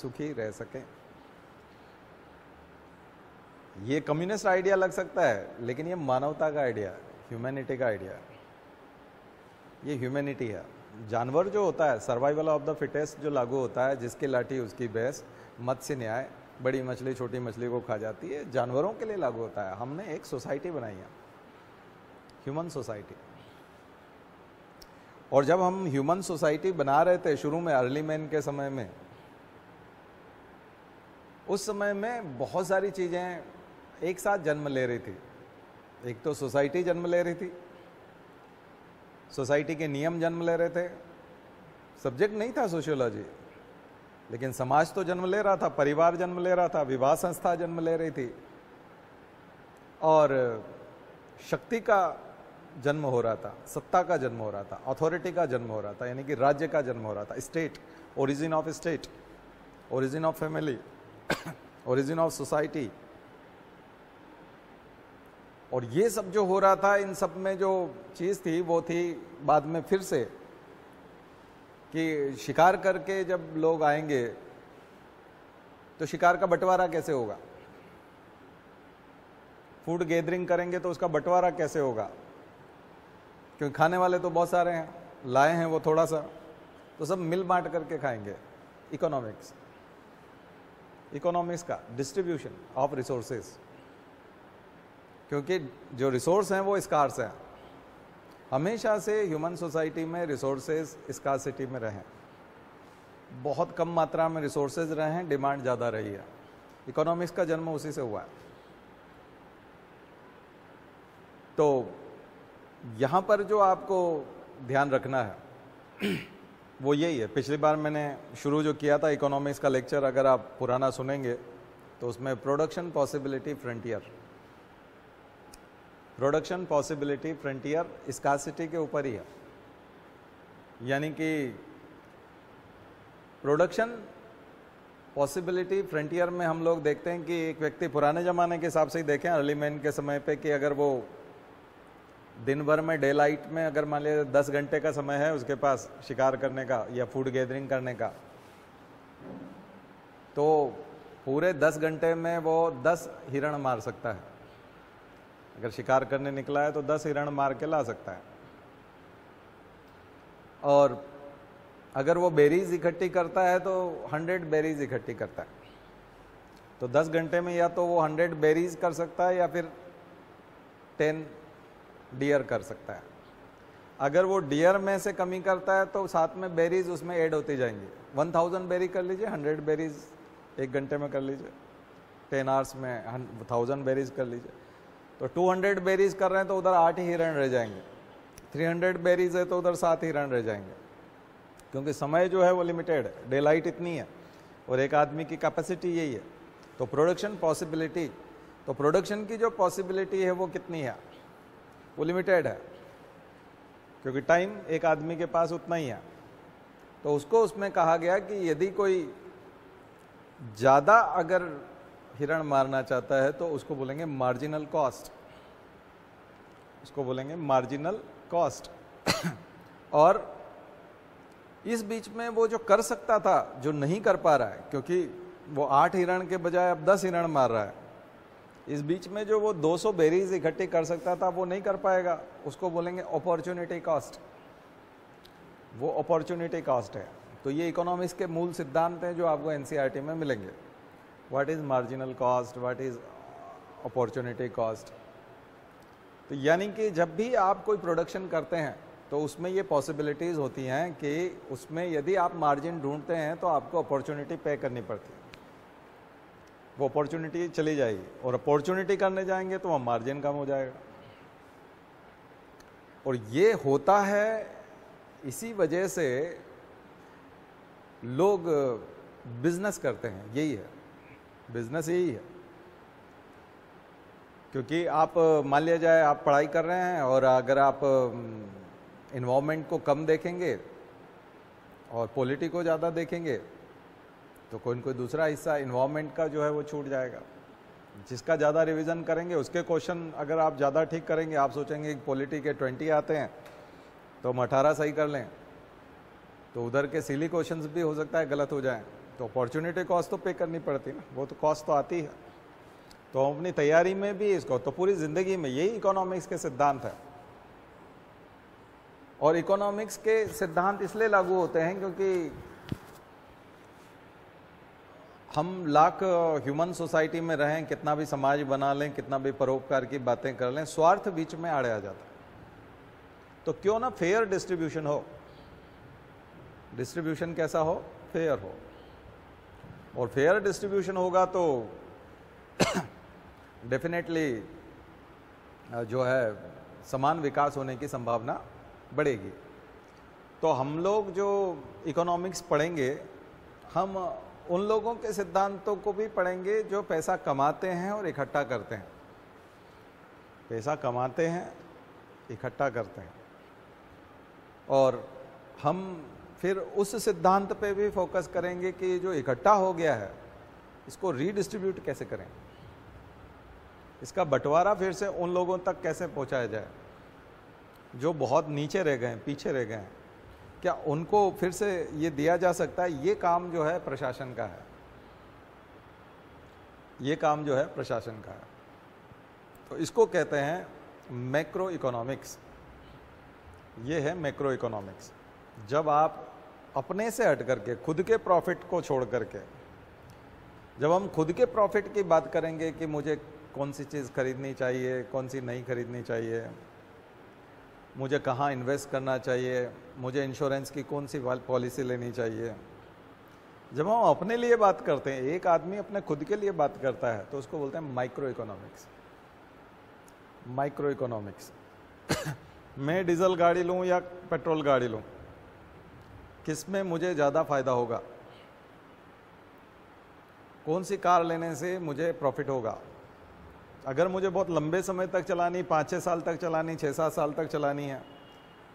सुखी रह सकें। ये कम्युनिस्ट आइडिया लग सकता है, लेकिन ये मानवता का आइडिया, ह्यूमैनिटी का आइडिया, ये ह्यूमैनिटी है। जानवर जो होता है सर्वाइवल ऑफ द फिटेस्ट जो लागू होता है, जिसकी लाठी उसकी भैंस, मत्स्य न्याय, बड़ी मछली छोटी मछली को खा जाती है, जानवरों के लिए लागू होता है। हमने एक सोसाइटी बनाई है, ह्यूमन सोसाइटी। और जब हम ह्यूमन सोसाइटी बना रहे थे शुरू में, अर्ली मैन के समय में, उस समय में बहुत सारी चीज़ें एक साथ जन्म ले रही थी। एक तो सोसाइटी जन्म ले रही थी, सोसाइटी के नियम जन्म ले रहे थे। सब्जेक्ट नहीं था सोशियोलॉजी, लेकिन समाज तो जन्म ले रहा था, परिवार जन्म ले रहा था, विवाह संस्था जन्म ले रही थी, और शक्ति का जन्म हो रहा था, सत्ता का जन्म हो रहा था, अथॉरिटी का जन्म हो रहा था, यानी कि राज्य का जन्म हो रहा था। State, origin of state, origin of family, origin of society. और ये सब जो हो रहा था, इन सब में जो चीज़ थी वो थी बाद में फिर से कि शिकार करके जब लोग आएंगे तो शिकार का बंटवारा कैसे होगा, फूड गैदरिंग करेंगे तो उसका बंटवारा कैसे होगा, क्योंकि खाने वाले तो बहुत सारे हैं, लाए हैं वो थोड़ा सा, तो सब मिल बांट करके खाएंगे। इकोनॉमिक्स, इकोनॉमिक्स का डिस्ट्रीब्यूशन ऑफ रिसोर्सेस, क्योंकि जो रिसोर्स हैं वो स्कार्स हैं। हमेशा से ह्यूमन सोसाइटी में रिसोर्सेज स्कार्सिटी में रहें, बहुत कम मात्रा में रिसोर्सेज रहें, डिमांड ज़्यादा रही है। इकोनॉमिक्स का जन्म उसी से हुआ है। तो यहाँ पर जो आपको ध्यान रखना है वो यही है। पिछली बार मैंने शुरू जो किया था इकोनॉमिक्स का लेक्चर, अगर आप पुराना सुनेंगे तो उसमें production possibility frontier, production possibility frontier scarcity के ऊपर ही है। यानी कि प्रोडक्शन पॉसिबिलिटी फ्रंटियर में हम लोग देखते हैं कि एक व्यक्ति, पुराने ज़माने के हिसाब से ही देखें, अर्ली मैन के समय पे, कि अगर वो दिन भर में डे लाइट में अगर मान लिया 10 घंटे का समय है उसके पास शिकार करने का या फूड गैदरिंग करने का, तो पूरे 10 घंटे में वो 10 हिरण मार सकता है। अगर शिकार करने निकला है तो 10 हिरण मार के ला सकता है। और अगर वो बेरीज इकट्ठी करता है तो 100 बेरीज इकट्ठी करता है। तो 10 घंटे में या तो वो 100 बेरीज कर सकता है या फिर 10 डियर कर सकता है। अगर वो डियर में से कमी करता है तो साथ में बेरीज उसमें ऐड होती जाएंगी। 1000 बेरी कर लीजिए, 100 बेरीज 1 घंटे में कर लीजिए, 10 आवर्स में 1000 बेरीज कर लीजिए, तो 200 बेरीज कर रहे हैं तो उधर 8 हिरण रह जाएंगे, 300 बेरीज है तो उधर 7 हिरण रह जाएंगे, क्योंकि समय जो है वो लिमिटेड है, डे लाइट इतनी है और एक आदमी की कैपेसिटी यही है। तो प्रोडक्शन पॉसिबिलिटी, तो प्रोडक्शन की जो पॉसिबिलिटी है वो कितनी है, वो लिमिटेड है, क्योंकि टाइम एक आदमी के पास उतना ही है। तो उसको उसमें कहा गया कि यदि कोई ज़्यादा अगर हिरण मारना चाहता है तो उसको बोलेंगे मार्जिनल कॉस्ट, उसको बोलेंगे मार्जिनल कॉस्ट। और इस बीच में वो जो कर सकता था, जो नहीं कर पा रहा है, क्योंकि वो 8 हिरण के बजाय अब 10 हिरण मार रहा है, इस बीच में जो वो 200 बेरीज इकट्ठी कर सकता था वो नहीं कर पाएगा, उसको बोलेंगे अपॉर्चुनिटी कॉस्ट, वो अपॉर्चुनिटी कॉस्ट है। तो ये इकोनॉमिक्स के मूल सिद्धांत हैं जो आपको एनसीईआरटी में मिलेंगे। What is marginal cost, what is opportunity cost. तो यानी कि जब भी आप कोई प्रोडक्शन करते हैं तो उसमें ये पॉसिबिलिटीज़ होती हैं कि उसमें यदि आप मार्जिन ढूंढते हैं तो आपको अपॉर्चुनिटी पे करनी पड़ती है, वो अपॉर्चुनिटी चली जाएगी, और अपॉर्चुनिटी करने जाएंगे तो वह मार्जिन कम हो जाएगा। और ये होता है, इसी वजह से लोग बिजनेस करते हैं, यही है बिजनेस, यही है। क्योंकि आप मान लिया जाए आप पढ़ाई कर रहे हैं और अगर आप इन्वायरमेंट को कम देखेंगे और पॉलिटी को ज़्यादा देखेंगे तो कोई न कोई दूसरा हिस्सा इन्वायरमेंट का जो है वो छूट जाएगा। जिसका ज़्यादा रिवीजन करेंगे उसके क्वेश्चन अगर आप ज़्यादा ठीक करेंगे, आप सोचेंगे पॉलिटी के 20 आते हैं तो हम 18 सही कर लें, तो उधर के सिली क्वेश्चन भी हो सकता है गलत हो जाएँ। तो अपॉर्चुनिटी कॉस्ट तो पे करनी पड़ती ना, वो तो कॉस्ट तो आती है। तो हम अपनी तैयारी में भी इसको तो पूरी ज़िंदगी में यही इकोनॉमिक्स के सिद्धांत है। और इकोनॉमिक्स के सिद्धांत इसलिए लागू होते हैं क्योंकि हम लाख ह्यूमन सोसाइटी में रहें, कितना भी समाज बना लें, कितना भी परोपकार की बातें कर लें, स्वार्थ बीच में आड़े आ जाता है। तो क्यों ना फेयर डिस्ट्रीब्यूशन हो, डिस्ट्रीब्यूशन कैसा हो, फेयर हो। और फेयर डिस्ट्रीब्यूशन होगा तो डेफिनेटली जो है समान विकास होने की संभावना बढ़ेगी। तो हम लोग जो इकोनॉमिक्स पढ़ेंगे, हम उन लोगों के सिद्धांतों को भी पढ़ेंगे जो पैसा कमाते हैं और इकट्ठा करते हैं, पैसा कमाते हैं इकट्ठा करते हैं। और हम फिर उस सिद्धांत पे भी फोकस करेंगे कि जो इकट्ठा हो गया है इसको रीडिस्ट्रीब्यूट कैसे करें, इसका बंटवारा फिर से उन लोगों तक कैसे पहुंचाया जाए जो बहुत नीचे रह गए हैं, पीछे रह गए हैं, क्या उनको फिर से ये दिया जा सकता है। ये काम जो है प्रशासन का है, ये काम जो है प्रशासन का है। तो इसको कहते हैं मैक्रो इकोनॉमिक्स, ये है मैक्रो इकोनॉमिक्स। जब आप अपने से हट करके, खुद के प्रॉफिट को छोड़ करके, जब हम खुद के प्रॉफिट की बात करेंगे कि मुझे कौन सी चीज़ खरीदनी चाहिए, कौन सी नहीं खरीदनी चाहिए, मुझे कहाँ इन्वेस्ट करना चाहिए, मुझे इंश्योरेंस की कौन सी पॉलिसी लेनी चाहिए, जब हम अपने लिए बात करते हैं, एक आदमी अपने खुद के लिए बात करता है, तो उसको बोलते हैं माइक्रो इकोनॉमिक्स। माइक्रो इकोनॉमिक्स मैं डीजल गाड़ी लूँ या पेट्रोल गाड़ी लूँ, किस में मुझे ज़्यादा फायदा होगा, कौन सी कार लेने से मुझे प्रॉफिट होगा। अगर मुझे बहुत लंबे समय तक चलानी, 5-6 साल तक चलानी, 6-7 साल तक चलानी है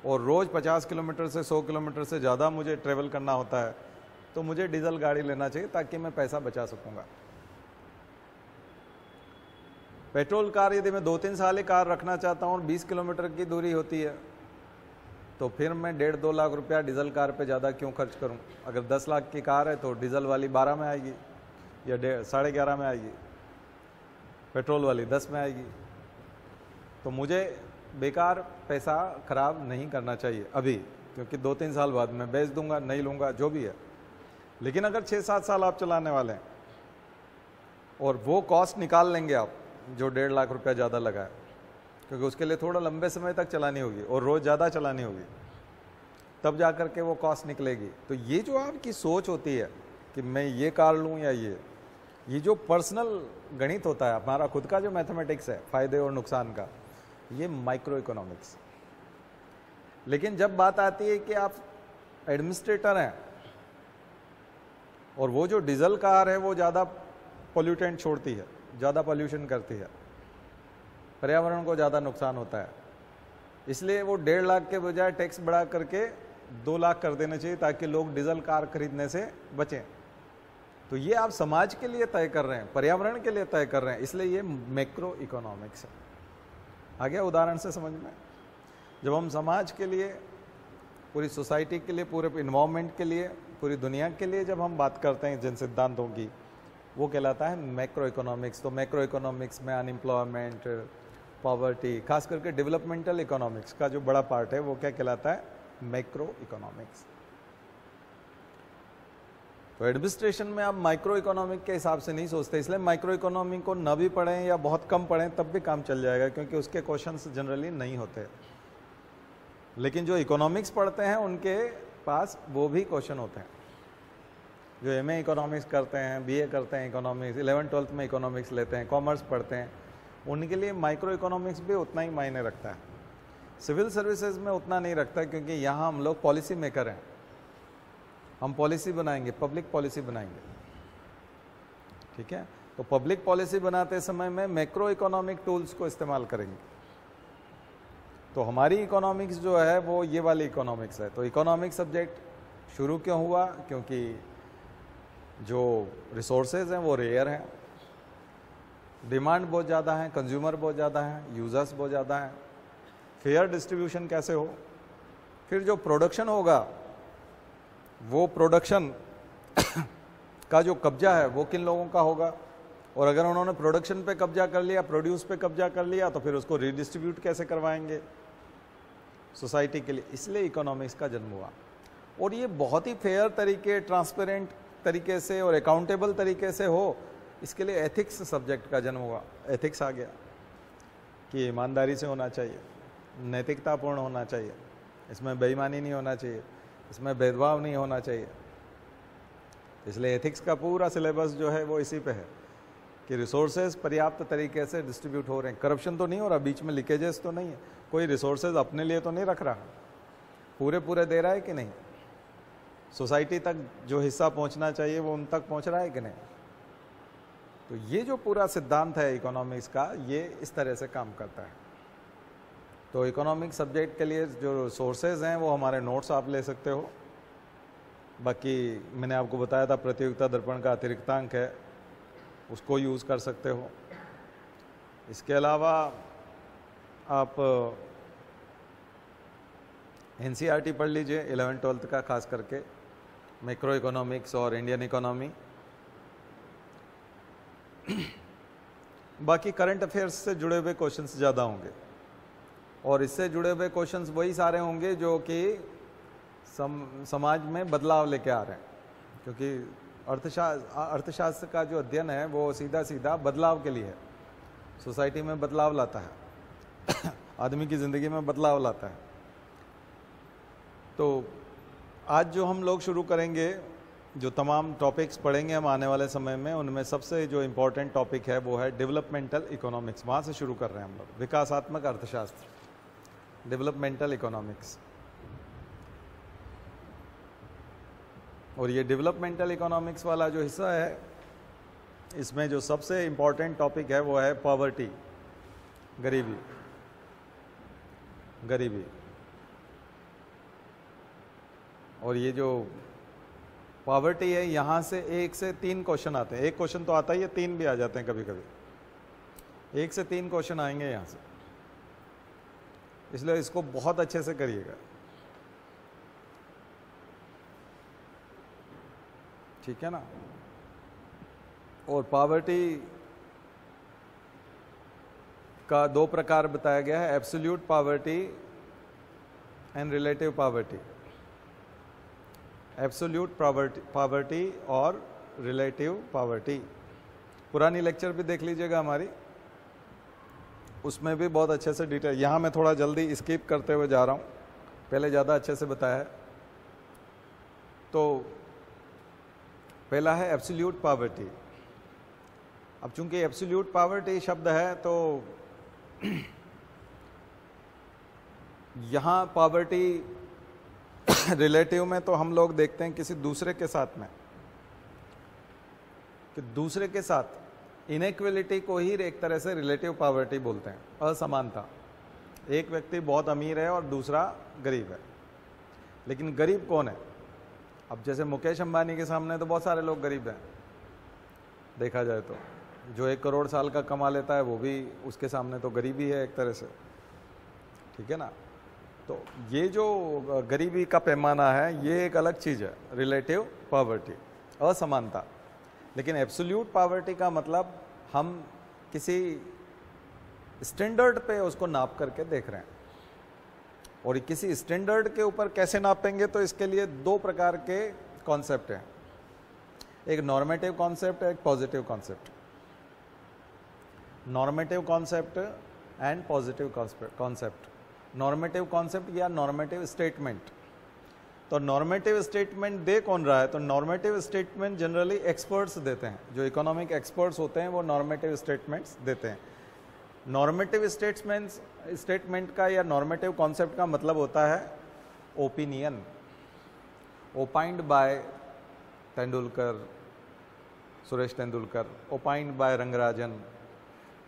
और रोज़ 50 किलोमीटर से 100 किलोमीटर से ज़्यादा मुझे ट्रेवल करना होता है, तो मुझे डीजल गाड़ी लेना चाहिए ताकि मैं पैसा बचा सकूँगा। पेट्रोल कार यदि मैं 2-3 साल ही कार रखना चाहता हूँ और 20 किलोमीटर की दूरी होती है, तो फिर मैं 1.5-2 लाख रुपया डीजल कार पे ज़्यादा क्यों खर्च करूँ। अगर 10 लाख की कार है तो डीजल वाली 12 में आएगी या 11.5 में आएगी, पेट्रोल वाली 10 में आएगी। तो मुझे बेकार पैसा खराब नहीं करना चाहिए अभी, क्योंकि 2-3 साल बाद मैं बेच दूंगा, नहीं लूँगा, जो भी है। लेकिन अगर 6-7 साल आप चलाने वाले हैं और वो कॉस्ट निकाल लेंगे आप जो 1.5 लाख रुपया ज़्यादा लगा है, क्योंकि उसके लिए थोड़ा लंबे समय तक चलानी होगी और रोज़ ज़्यादा चलानी होगी, तब जा कर के वो कॉस्ट निकलेगी। तो ये जो आपकी सोच होती है कि मैं ये कार लूँ या ये जो पर्सनल गणित होता है हमारा खुद का, जो मैथमेटिक्स है फायदे और नुकसान का, ये माइक्रो इकोनॉमिक्स। लेकिन जब बात आती है कि आप एडमिनिस्ट्रेटर हैं और वो जो डीजल कार है वो ज़्यादा पोल्यूटेंट छोड़ती है, ज़्यादा पोल्यूशन करती है, पर्यावरण को ज़्यादा नुकसान होता है, इसलिए वो 1.5 लाख के बजाय टैक्स बढ़ा करके 2 लाख कर देना चाहिए ताकि लोग डीजल कार खरीदने से बचें। तो ये आप समाज के लिए तय कर रहे हैं, पर्यावरण के लिए तय कर रहे हैं, इसलिए ये मैक्रो इकोनॉमिक्स है। आ गया उदाहरण से समझ में। जब हम समाज के लिए, पूरी सोसाइटी के लिए, पूरे इन्वायरमेंट के लिए, पूरी दुनिया के लिए जब हम बात करते हैं जिन सिद्धांतों की, वो कहलाता है मैक्रो इकोनॉमिक्स। तो मैक्रो इकोनॉमिक्स में अनएम्प्लॉयमेंट, पॉवर्टी, खास करके डेवलपमेंटल इकोनॉमिक्स का जो बड़ा पार्ट है वो क्या कहलाता है, मैक्रो इकोनॉमिक्स। तो एडमिनिस्ट्रेशन में आप माइक्रो इकोनॉमिक के हिसाब से नहीं सोचते, इसलिए माइक्रो इकोनॉमिक को ना भी पढ़ें या बहुत कम पढ़ें तब भी काम चल जाएगा, क्योंकि उसके क्वेश्चंस जनरली नहीं होते। लेकिन जो इकोनॉमिक्स पढ़ते हैं उनके पास वो भी क्वेश्चन होते हैं। जो एमए इकोनॉमिक्स करते हैं, बीए करते हैं इकोनॉमिक्स, 11-12 में इकोनॉमिक्स लेते हैं, कॉमर्स पढ़ते हैं, उनके लिए माइक्रो इकोनॉमिक्स भी उतना ही मायने रखता है। सिविल सर्विसेज में उतना नहीं रखता, क्योंकि यहाँ हम लोग पॉलिसी मेकर हैं, हम पॉलिसी बनाएंगे, पब्लिक पॉलिसी बनाएंगे, ठीक है। तो पब्लिक पॉलिसी बनाते समय में मैक्रो इकोनॉमिक टूल्स को इस्तेमाल करेंगे। तो हमारी इकोनॉमिक्स जो है वो ये वाली इकोनॉमिक्स है। तो इकोनॉमिक सब्जेक्ट शुरू क्यों हुआ, क्योंकि जो रिसोर्सेज हैं वो रेयर हैं, डिमांड बहुत ज़्यादा है, कंज्यूमर बहुत ज़्यादा है, यूजर्स बहुत ज़्यादा हैं, फेयर डिस्ट्रीब्यूशन कैसे हो, फिर जो प्रोडक्शन होगा वो प्रोडक्शन का जो कब्जा है वो किन लोगों का होगा, और अगर उन्होंने प्रोडक्शन पे कब्जा कर लिया, प्रोड्यूस पे कब्जा कर लिया, तो फिर उसको रिडिस्ट्रीब्यूट कैसे करवाएंगे सोसाइटी के लिए। इसलिए इकोनॉमिक्स का जन्म हुआ, और ये बहुत ही फेयर तरीके, ट्रांसपेरेंट तरीके से और अकाउंटेबल तरीके से हो, इसके लिए एथिक्स सब्जेक्ट का जन्म हुआ। एथिक्स आ गया कि ईमानदारी से होना चाहिए, नैतिकतापूर्ण होना चाहिए, इसमें बेईमानी नहीं होना चाहिए, इसमें भेदभाव नहीं होना चाहिए। इसलिए एथिक्स का पूरा सिलेबस जो है वो इसी पे है कि रिसोर्सेज पर्याप्त तरीके से डिस्ट्रीब्यूट हो रहे हैं, करप्शन तो नहीं हो रहा, बीच में लीकेजेस तो नहीं है, कोई रिसोर्सेज अपने लिए तो नहीं रख रहा, पूरे दे रहा है कि नहीं, सोसाइटी तक जो हिस्सा पहुंचना चाहिए वो उन तक पहुंच रहा है कि नहीं। तो ये जो पूरा सिद्धांत है इकोनॉमिक्स का, ये इस तरह से काम करता है। तो इकोनॉमिक सब्जेक्ट के लिए जो सोर्सेज हैं वो हमारे नोट्स आप ले सकते हो। बाकी मैंने आपको बताया था प्रतियोगिता दर्पण का अतिरिक्तांक है, उसको यूज़ कर सकते हो। इसके अलावा आप एनसीईआरटी पढ़ लीजिए 11th-12th का, खास करके मैक्रो इकोनॉमिक्स और इंडियन इकोनॉमी। बाकी करंट अफेयर्स से जुड़े हुए क्वेश्चंस ज़्यादा होंगे, और इससे जुड़े हुए क्वेश्चंस वही सारे होंगे जो कि समाज में बदलाव लेके आ रहे हैं, क्योंकि अर्थशास्त्र का जो अध्ययन है वो सीधा बदलाव के लिए है। सोसाइटी में बदलाव लाता है, आदमी की ज़िंदगी में बदलाव लाता है। तो आज जो हम लोग शुरू करेंगे, जो तमाम टॉपिक्स पढ़ेंगे हम आने वाले समय में, उनमें सबसे जो इम्पोर्टेंट टॉपिक है वो है डेवलपमेंटल इकोनॉमिक्स। वहाँ से शुरू कर रहे हैं हम लोग, विकासात्मक अर्थशास्त्र, डेवलपमेंटल इकोनॉमिक्स। और ये डेवलपमेंटल इकोनॉमिक्स वाला जो हिस्सा है, इसमें जो सबसे इम्पॉर्टेंट टॉपिक है वो है पॉवर्टी, गरीबी। और ये जो पॉवर्टी है, यहाँ से 1 से 3 क्वेश्चन आते हैं। 1 क्वेश्चन तो आता ही है, 3 भी आ जाते हैं कभी कभी, 1 से 3 क्वेश्चन आएंगे यहाँ से, इसलिए इसको बहुत अच्छे से करिएगा, ठीक है ना। और पॉवर्टी का 2 प्रकार बताया गया है, absolute poverty and relative poverty. Absolute poverty और रिलेटिव पॉवर्टी, पुरानी लेक्चर भी देख लीजिएगा हमारी, उसमें भी बहुत अच्छे से डिटेल। यहाँ मैं थोड़ा जल्दी स्किप करते हुए जा रहा हूँ, पहले ज़्यादा अच्छे से बताया है। तो पहला है एब्सोल्यूट पॉवर्टी। अब चूंकि एब्सोल्यूट पॉवर्टी शब्द है, तो यहाँ पॉवर्टी रिलेटिव में तो हम लोग देखते हैं किसी दूसरे के साथ में, कि दूसरे के साथ इनइक्वलिटी को ही एक तरह से रिलेटिव पॉवर्टी बोलते हैं, असमानता। एक व्यक्ति बहुत अमीर है और दूसरा गरीब है, लेकिन गरीब कौन है? अब जैसे मुकेश अंबानी के सामने तो बहुत सारे लोग गरीब हैं, देखा जाए तो जो 1 करोड़ साल का कमा लेता है वो भी, उसके सामने तो गरीबी है एक तरह से, ठीक है ना। तो ये जो गरीबी का पैमाना है, ये एक अलग चीज़ है, रिलेटिव पॉवर्टी, असमानता। लेकिन एब्सोल्यूट पॉवर्टी का मतलब हम किसी स्टैंडर्ड पे उसको नाप करके देख रहे हैं, और किसी स्टैंडर्ड के ऊपर कैसे नापेंगे, तो इसके लिए 2 प्रकार के कॉन्सेप्ट हैं, एक नॉर्मेटिव कॉन्सेप्ट, एक positive concept. Normative concept and positive concept. Normative concept या नॉर्मेटिव स्टेटमेंट। तो नॉर्मेटिव स्टेटमेंट दे कौन रहा है? तो नॉर्मेटिव स्टेटमेंट जनरली एक्सपर्ट्स देते हैं, जो इकोनॉमिक एक्सपर्ट्स होते हैं वो नॉर्मेटिव स्टेटमेंट्स देते हैं। नॉर्मेटिव स्टेटमेंट का या नॉर्मेटिव कॉन्सेप्ट का मतलब होता है opinion, opined by Tendulkar, Suresh Tendulkar, opined by Rangarajan.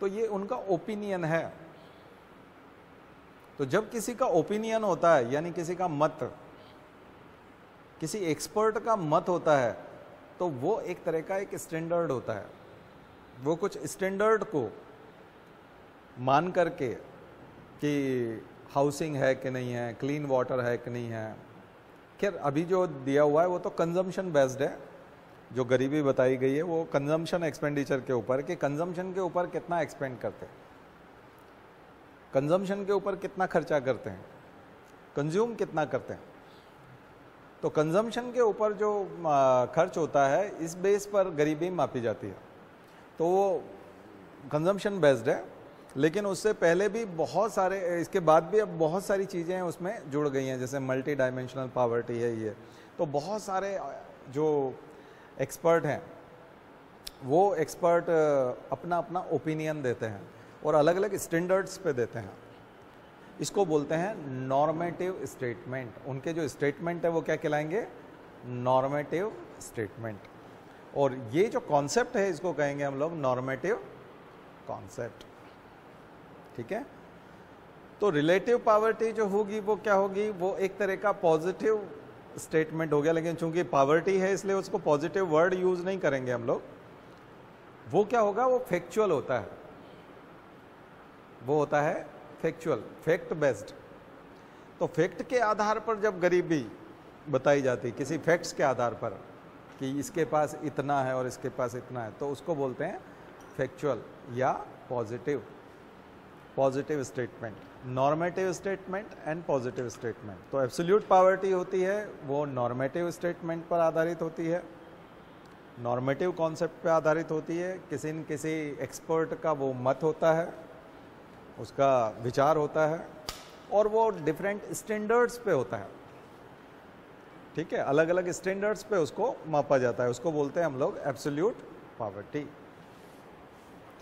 तो ये उनका ओपिनियन है। तो जब किसी का ओपिनियन होता है, यानी किसी का मत, किसी एक्सपर्ट का मत होता है, तो वो एक तरह का एक स्टैंडर्ड होता है। वो कुछ स्टैंडर्ड को मान करके, कि हाउसिंग है कि नहीं है, क्लीन वाटर है कि नहीं है। खैर अभी जो दिया हुआ है वो तो कंजम्पशन बेस्ड है, जो गरीबी बताई गई है वो कंजम्पशन एक्सपेंडिचर के ऊपर, कि कंजम्पशन के ऊपर कितना एक्सपेंड करते हैं, कंजम्पशन के ऊपर कितना खर्चा करते हैं, कंज्यूम कितना करते हैं। तो कंजम्पशन के ऊपर जो खर्च होता है इस बेस पर गरीबी मापी जाती है। तो वो कंजम्पशन बेस्ड है, लेकिन उससे पहले भी बहुत सारे, इसके बाद भी अब बहुत सारी चीज़ें उसमें जुड़ गई हैं, जैसे मल्टी डायमेंशनल पावर्टी है ये। तो बहुत सारे जो एक्सपर्ट हैं वो एक्सपर्ट अपना अपना ओपिनियन देते हैं और अलग अलग स्टैंडर्ड्स पे देते हैं। इसको बोलते हैं नॉर्मेटिव स्टेटमेंट। उनके जो स्टेटमेंट है वो क्या कहलाएंगे? Normative statement. और ये जो कॉन्सेप्ट है इसको कहेंगे हम लोग नॉर्मेटिव कॉन्सेप्ट। ठीक है। तो रिलेटिव पावर्टी जो होगी वो क्या होगी? वो एक तरह का पॉजिटिव स्टेटमेंट हो गया, लेकिन चूंकि पावर्टी है इसलिए उसको पॉजिटिव वर्ड यूज नहीं करेंगे हम लोग। वो क्या होगा? वो फैक्चुअल होता है, वो होता है फैक्चुअल, फैक्ट बेस्ड। तो फैक्ट के आधार पर जब गरीबी बताई जाती है, किसी फैक्ट्स के आधार पर कि इसके पास इतना है और इसके पास इतना है, तो उसको बोलते हैं फैक्चुअल या positive statement. Normative statement and positive statement. तो एब्सोल्यूट पावर्टी होती है वो नॉर्मेटिव स्टेटमेंट पर आधारित होती है, नॉर्मेटिव कॉन्सेप्ट पर आधारित होती है, किसी न किसी एक्सपर्ट का वो मत होता है, उसका विचार होता है, और वो डिफरेंट स्टैंडर्ड्स पे होता है। ठीक है, अलग अलग स्टैंडर्ड्स पे उसको मापा जाता है, उसको बोलते हैं हम लोग एब्सोल्यूट पावर्टी।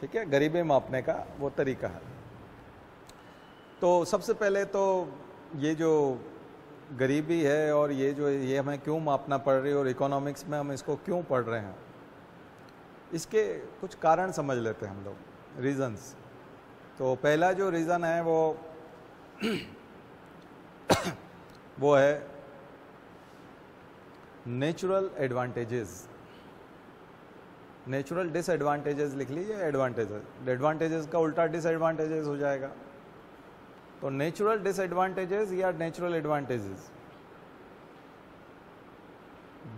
ठीक है, गरीबी मापने का वो तरीका है। तो सबसे पहले तो ये जो गरीबी है और ये हमें क्यों मापना पड़ रही है और इकोनॉमिक्स में हम इसको क्यों पढ़ रहे हैं, इसके कुछ कारण समझ लेते हैं हम लोग, रीजंस। तो पहला जो रीज़न है वो है नेचुरल एडवांटेजेस। नेचुरल डिसएडवांटेजेस लिख लीजिए, एडवांटेजेस, एडवांटेजेस का उल्टा डिसएडवांटेजेस हो जाएगा। तो नेचुरल डिसएडवांटेजेस या नेचुरल एडवांटेजेस,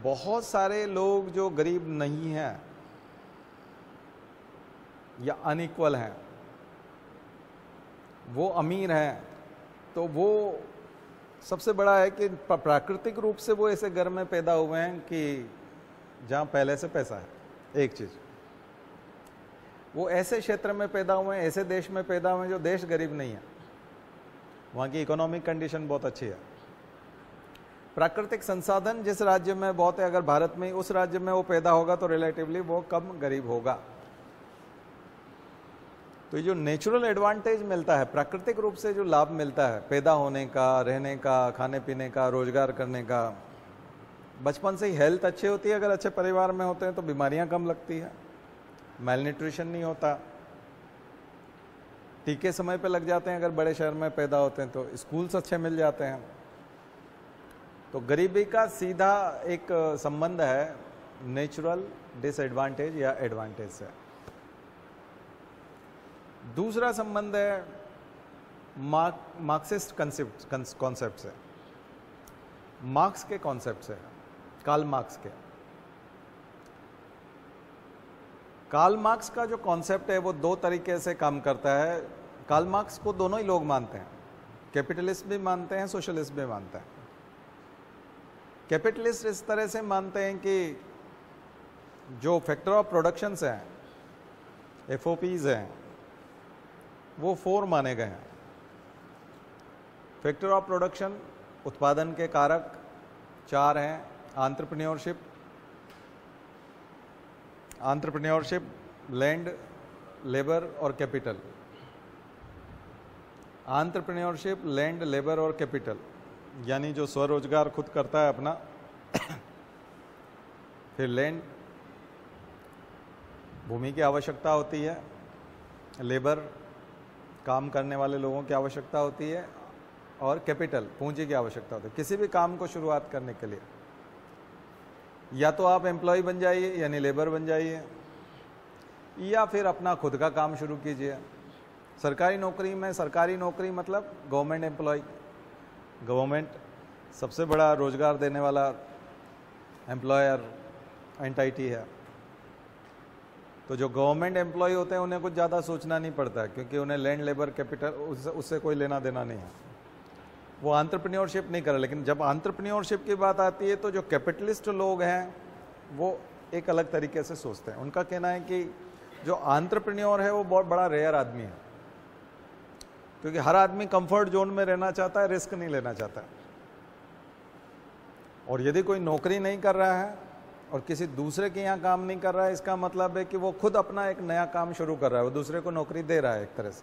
बहुत सारे लोग जो गरीब नहीं हैं या अनइक्वल हैं, वो अमीर हैं, तो वो सबसे बड़ा है कि प्राकृतिक रूप से वो ऐसे घर में पैदा हुए हैं कि जहाँ पहले से पैसा है। एक चीज़, वो ऐसे क्षेत्र में पैदा हुए हैं, ऐसे देश में पैदा हुए हैं जो देश गरीब नहीं है, वहाँ की इकोनॉमिक कंडीशन बहुत अच्छी है। प्राकृतिक संसाधन जिस राज्य में बहुत है, अगर भारत में, उस राज्य में वो पैदा होगा तो रिलेटिवली वो कम गरीब होगा। तो जो नेचुरल एडवांटेज मिलता है, प्राकृतिक रूप से जो लाभ मिलता है, पैदा होने का, रहने का, खाने पीने का, रोजगार करने का, बचपन से ही हेल्थ अच्छी होती है, अगर अच्छे परिवार में होते हैं तो बीमारियां कम लगती है, मैलन्यूट्रिशन नहीं होता, टीके समय पे लग जाते हैं अगर बड़े शहर में पैदा होते हैं, तो स्कूल्स अच्छे मिल जाते हैं। तो गरीबी का सीधा एक संबंध है नेचुरल डिसएडवांटेज या एडवांटेज से। दूसरा संबंध है मार्क्सिस्ट कॉन्सेप्ट से, मार्क्स के कॉन्सेप्ट से, कार्ल मार्क्स के। कार्ल मार्क्स का जो कॉन्सेप्ट है वो दो तरीके से काम करता है। कार्ल मार्क्स को दोनों ही लोग मानते हैं, कैपिटलिस्ट भी मानते हैं, सोशलिस्ट भी मानते हैं। कैपिटलिस्ट इस तरह से मानते हैं कि जो फैक्टर ऑफ प्रोडक्शंस हैं, FOPs हैं, वो 4 माने गए हैं। फैक्टर ऑफ प्रोडक्शन, उत्पादन के कारक 4 हैं, आंत्रप्रन्योरशिप, लैंड, लेबर और कैपिटल। आंत्रप्रन्योरशिप, लैंड, लेबर और कैपिटल, यानी जो स्वरोजगार खुद करता है अपना, फिर लैंड, भूमि की आवश्यकता होती है, लेबर, काम करने वाले लोगों की आवश्यकता होती है, और कैपिटल, पूंजी की आवश्यकता होती है किसी भी काम को शुरुआत करने के लिए। या तो आप एम्प्लॉय बन जाइए यानी लेबर बन जाइए, या फिर अपना खुद का काम शुरू कीजिए। सरकारी नौकरी में, सरकारी नौकरी मतलब गवर्नमेंट एम्प्लॉय, गवर्नमेंट सबसे बड़ा रोजगार देने वाला एम्प्लॉयर, एंटाइटी है। तो जो गवर्नमेंट एम्प्लॉय होते हैं उन्हें कुछ ज़्यादा सोचना नहीं पड़ता है, क्योंकि उन्हें लैंड लेबर कैपिटल उससे कोई लेना देना नहीं है, वो आंत्रप्रेन्योरशिप नहीं कर। लेकिन जब आंत्रप्रेन्योरशिप की बात आती है तो जो कैपिटलिस्ट लोग हैं वो एक अलग तरीके से सोचते हैं। उनका कहना है कि जो आंत्रप्रेन्योर है वो बहुत बड़ा रेयर आदमी है, क्योंकि हर आदमी कंफर्ट जोन में रहना चाहता है, रिस्क नहीं लेना चाहता। और यदि कोई नौकरी नहीं कर रहा है और किसी दूसरे के यहाँ काम नहीं कर रहा है, इसका मतलब है कि वो खुद अपना एक नया काम शुरू कर रहा है, वो दूसरे को नौकरी दे रहा है एक तरह से।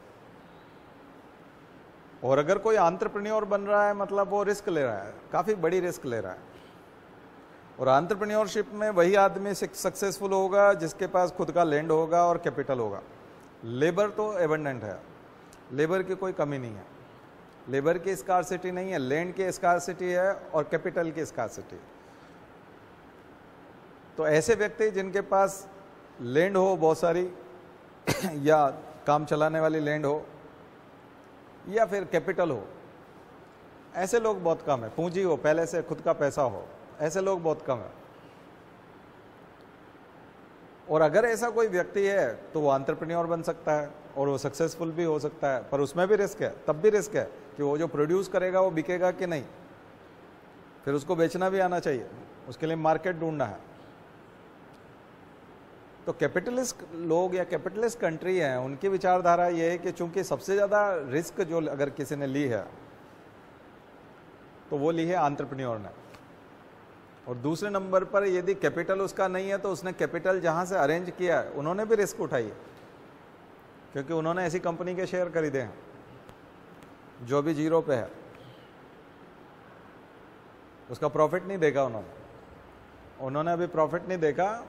और अगर कोई एंटरप्रेन्योर बन रहा है मतलब वो रिस्क ले रहा है, काफ़ी बड़ी रिस्क ले रहा है। और एंटरप्रेन्योरशिप में वही आदमी सक्सेसफुल होगा जिसके पास खुद का लैंड होगा और कैपिटल होगा। लेबर तो एबंडेंट है, लेबर की कोई कमी नहीं है, लेबर की स्कार्सिटी नहीं है, लैंड की स्कार्सिटी है और कैपिटल की स्कार्सिटी। तो ऐसे व्यक्ति जिनके पास लैंड हो बहुत सारी या काम चलाने वाली लैंड हो या फिर कैपिटल हो, ऐसे लोग बहुत कम है। पूंजी हो, पहले से खुद का पैसा हो, ऐसे लोग बहुत कम है। और अगर ऐसा कोई व्यक्ति है तो वो एंटरप्रेन्योर बन सकता है और वो सक्सेसफुल भी हो सकता है, पर उसमें भी रिस्क है। तब भी रिस्क है कि वो जो प्रोड्यूस करेगा वो बिकेगा कि नहीं, फिर उसको बेचना भी आना चाहिए, उसके लिए मार्केट ढूंढना है। तो कैपिटलिस्ट लोग या कैपिटलिस्ट कंट्री हैं, उनकी विचारधारा ये है कि चूंकि सबसे ज़्यादा रिस्क जो अगर किसी ने ली है तो वो ली है एंटरप्रेन्योर ने। और दूसरे नंबर पर यदि कैपिटल उसका नहीं है तो उसने कैपिटल जहाँ से अरेंज किया है उन्होंने भी रिस्क उठाई है, क्योंकि उन्होंने ऐसी कंपनी के शेयर खरीदे हैं जो भी जीरो पे है, उसका प्रॉफिट नहीं देखा उन्होंने अभी प्रॉफिट नहीं देखा,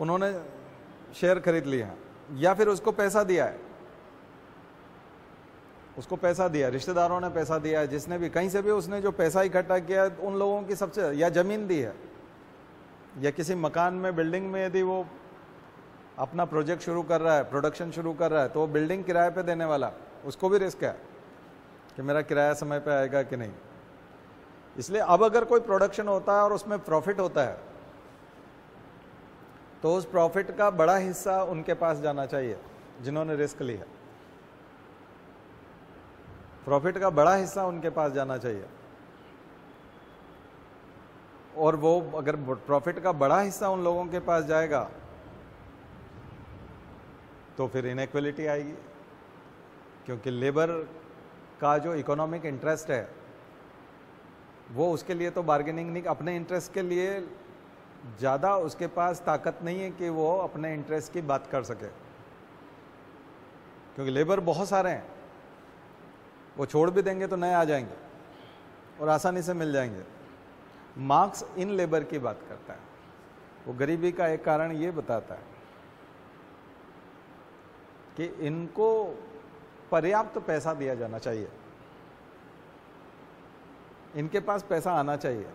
उन्होंने शेयर खरीद लिए हैं या फिर उसको पैसा दिया है, उसको पैसा दिया, रिश्तेदारों ने पैसा दिया है, जिसने भी कहीं से भी उसने जो पैसा इकट्ठा किया उन लोगों की सबसे, या जमीन दी है या किसी मकान में बिल्डिंग में यदि वो अपना प्रोजेक्ट शुरू कर रहा है, प्रोडक्शन शुरू कर रहा है, तो वो बिल्डिंग किराए पे देने वाला, उसको भी रिस्क है कि मेरा किराया समय पे आएगा कि नहीं। इसलिए अब अगर कोई प्रोडक्शन होता है और उसमें प्रॉफिट होता है तो उस प्रॉफिट का बड़ा हिस्सा उनके पास जाना चाहिए जिन्होंने रिस्क लिया। प्रॉफिट का बड़ा हिस्सा उनके पास जाना चाहिए, और वो अगर प्रॉफिट का बड़ा हिस्सा उन लोगों के पास जाएगा तो फिर इनइक्वलिटी आएगी, क्योंकि लेबर का जो इकोनॉमिक इंटरेस्ट है वो उसके लिए तो बार्गेनिंग नहीं, अपने इंटरेस्ट के लिए ज़्यादा उसके पास ताकत नहीं है कि वो अपने इंटरेस्ट की बात कर सके, क्योंकि लेबर बहुत सारे हैं, वो छोड़ भी देंगे तो नए आ जाएंगे और आसानी से मिल जाएंगे। मार्क्स इन लेबर की बात करता है, वो गरीबी का एक कारण ये बताता है कि इनको पर्याप्त पैसा दिया जाना चाहिए, इनके पास पैसा आना चाहिए,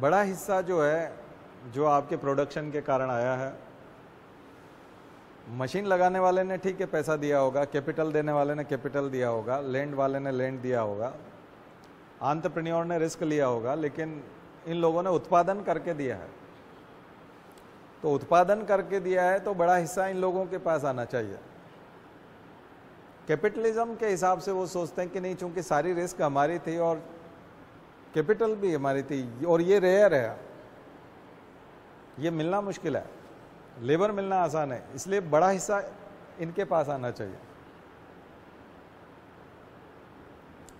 बड़ा हिस्सा जो है जो आपके प्रोडक्शन के कारण आया है। मशीन लगाने वाले ने ठीक है पैसा दिया होगा, कैपिटल देने वाले ने कैपिटल दिया होगा, लैंड वाले ने लैंड दिया होगा, एंटरप्रेन्योर ने रिस्क लिया होगा, लेकिन इन लोगों ने उत्पादन करके दिया है। तो उत्पादन करके दिया है तो बड़ा हिस्सा इन लोगों के पास आना चाहिए। कैपिटलिज्म के हिसाब से वो सोचते हैं कि नहीं, चूंकि सारी रिस्क हमारी थी और कैपिटल भी हमारी थी और ये रेयर है, ये मिलना मुश्किल है, लेबर मिलना आसान है, इसलिए बड़ा हिस्सा इनके पास आना चाहिए।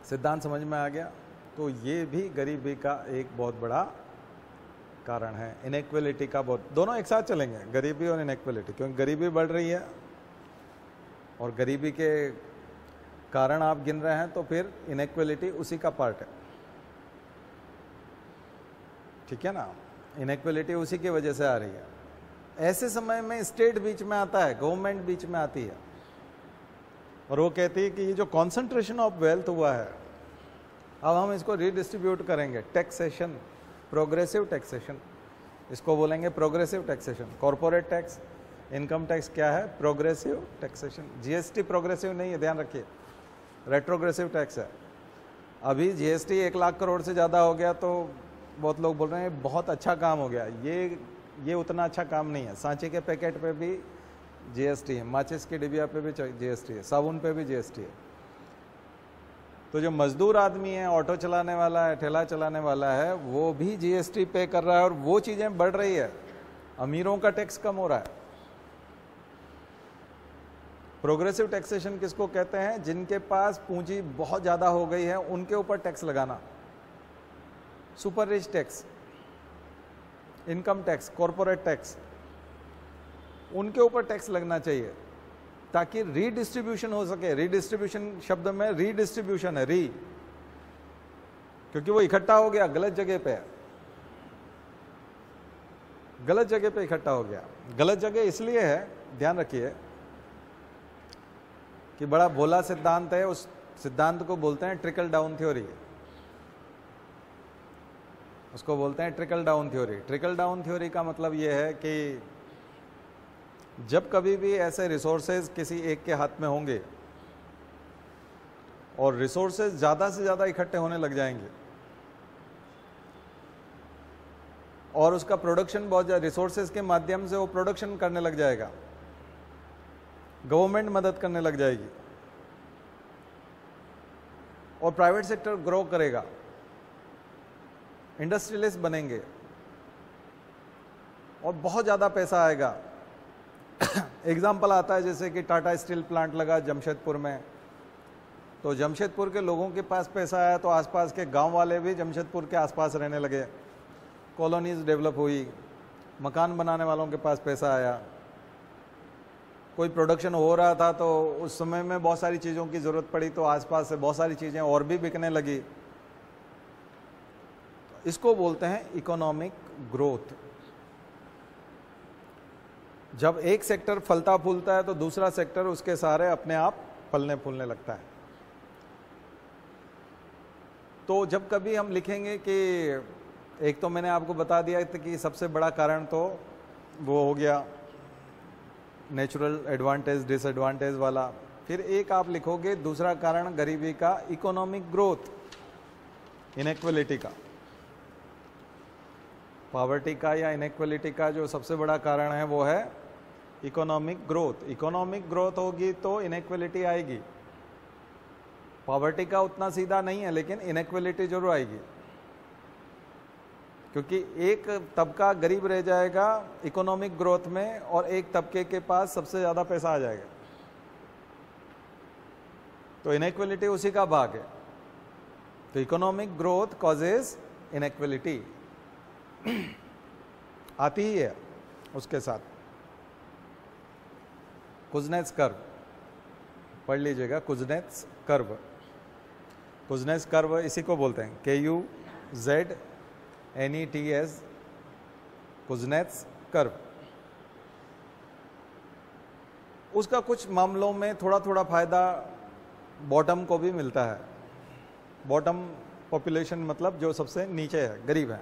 सिद्धांत समझ में आ गया? तो ये भी गरीबी का एक बहुत बड़ा कारण है, इनइक्वलिटी का बहुत, दोनों एक साथ चलेंगे, गरीबी और इनइक्वलिटी, क्योंकि गरीबी बढ़ रही है और गरीबी के कारण आप गिन रहे हैं तो फिर इनइक्वलिटी उसी का पार्ट है, ठीक है ना। इनइक्वलिटी उसी की वजह से आ रही है। ऐसे समय में स्टेट बीच में आता है, गवर्नमेंट बीच में आती है और वो कहती है कि ये जो कॉन्सेंट्रेशन ऑफ वेल्थ हुआ है अब हम इसको रीडिस्ट्रीब्यूट करेंगे, टैक्सेशन, प्रोग्रेसिव टैक्सेशन, इसको बोलेंगे progressive taxation. Corporate tax, income tax क्या है? Progressive taxation. जीएसटी प्रोग्रेसिव नहीं है, ध्यान रखिए, रेट्रोग्रेसिव टैक्स है। अभी जीएसटी 1 लाख करोड़ से ज़्यादा हो गया तो बहुत लोग बोल रहे हैं बहुत अच्छा काम हो गया, ये उतना अच्छा काम नहीं है। सांचे के पैकेट पे भी जीएसटी है, माचिस की डिबिया पे भी जीएसटी है, साबुन पे भी जीएसटी है। तो जो मजदूर आदमी है, ऑटो चलाने वाला है, ठेला चलाने वाला है, वो भी जीएसटी पे कर रहा है और वो चीज़ें बढ़ रही है। अमीरों का टैक्स कम हो रहा है। प्रोग्रेसिव टैक्सेशन किसको कहते हैं? जिनके पास पूंजी बहुत ज़्यादा हो गई है उनके ऊपर टैक्स लगाना, super rich tax, income tax, corporate tax, उनके ऊपर टैक्स लगना चाहिए ताकि रीडिस्ट्रीब्यूशन हो सके। रीडिस्ट्रीब्यूशन शब्द में रीडिस्ट्रीब्यूशन है, री, क्योंकि वो इकट्ठा हो गया गलत जगह पे, गलत जगह पे इकट्ठा हो गया। गलत जगह इसलिए है, ध्यान रखिए, कि बड़ा भोला सिद्धांत है, उस सिद्धांत को बोलते हैं ट्रिकल डाउन थ्योरी। उसको बोलते हैं trickle down theory. Trickle down theory का मतलब ये है कि जब कभी भी ऐसे रिसोर्सेज किसी एक के हाथ में होंगे और रिसोर्सेज ज़्यादा से ज़्यादा इकट्ठे होने लग जाएंगे और उसका प्रोडक्शन बहुत ज़्यादा, रिसोर्सेज के माध्यम से वो प्रोडक्शन करने लग जाएगा, गवर्नमेंट मदद करने लग जाएगी और प्राइवेट सेक्टर ग्रो करेगा, इंडस्ट्रियलिस्ट बनेंगे और बहुत ज़्यादा पैसा आएगा। एग्जाम्पल आता है जैसे कि टाटा स्टील प्लांट लगा जमशेदपुर में, तो जमशेदपुर के लोगों के पास पैसा आया तो आसपास के गांव वाले भी जमशेदपुर के आसपास रहने लगे, कॉलोनीज डेवलप हुई, मकान बनाने वालों के पास पैसा आया। कोई प्रोडक्शन हो रहा था तो उस समय में बहुत सारी चीज़ों की ज़रूरत पड़ी तो आसपास से बहुत सारी चीज़ें और भी बिकने लगी। इसको बोलते हैं इकोनॉमिक ग्रोथ। जब एक सेक्टर फलता फूलता है तो दूसरा सेक्टर उसके सहारे अपने आप फलने फूलने लगता है। तो जब कभी हम लिखेंगे कि एक तो मैंने आपको बता दिया था कि सबसे बड़ा कारण तो वो हो गया नेचुरल एडवांटेज डिसएडवांटेज वाला, फिर एक आप लिखोगे दूसरा कारण गरीबी का इकोनॉमिक ग्रोथ, इनइक्वालिटी का, पावर्टी का या इनइक्वालिटी का जो सबसे बड़ा कारण है वो है इकोनॉमिक ग्रोथ। इकोनॉमिक ग्रोथ होगी तो इनइक्वालिटी आएगी। पावर्टी का उतना सीधा नहीं है लेकिन इनइक्वालिटी जरूर आएगी, क्योंकि एक तबका गरीब रह जाएगा इकोनॉमिक ग्रोथ में और एक तबके के पास सबसे ज़्यादा पैसा आ जाएगा। तो इनइक्वालिटी उसी का भाग है। तो इकोनॉमिक ग्रोथ कॉजेज इनइक्वालिटी आती ही है। उसके साथ कुजनेट्स कर्व पढ़ लीजिएगा, कुजनेट्स कर्व। कुजनेट्स कर्व इसी को बोलते हैं, KUZNETS, कुजनेट्स कर्व। उसका कुछ मामलों में थोड़ा थोड़ा फायदा बॉटम को भी मिलता है। बॉटम पॉपुलेशन मतलब जो सबसे नीचे है, गरीब है,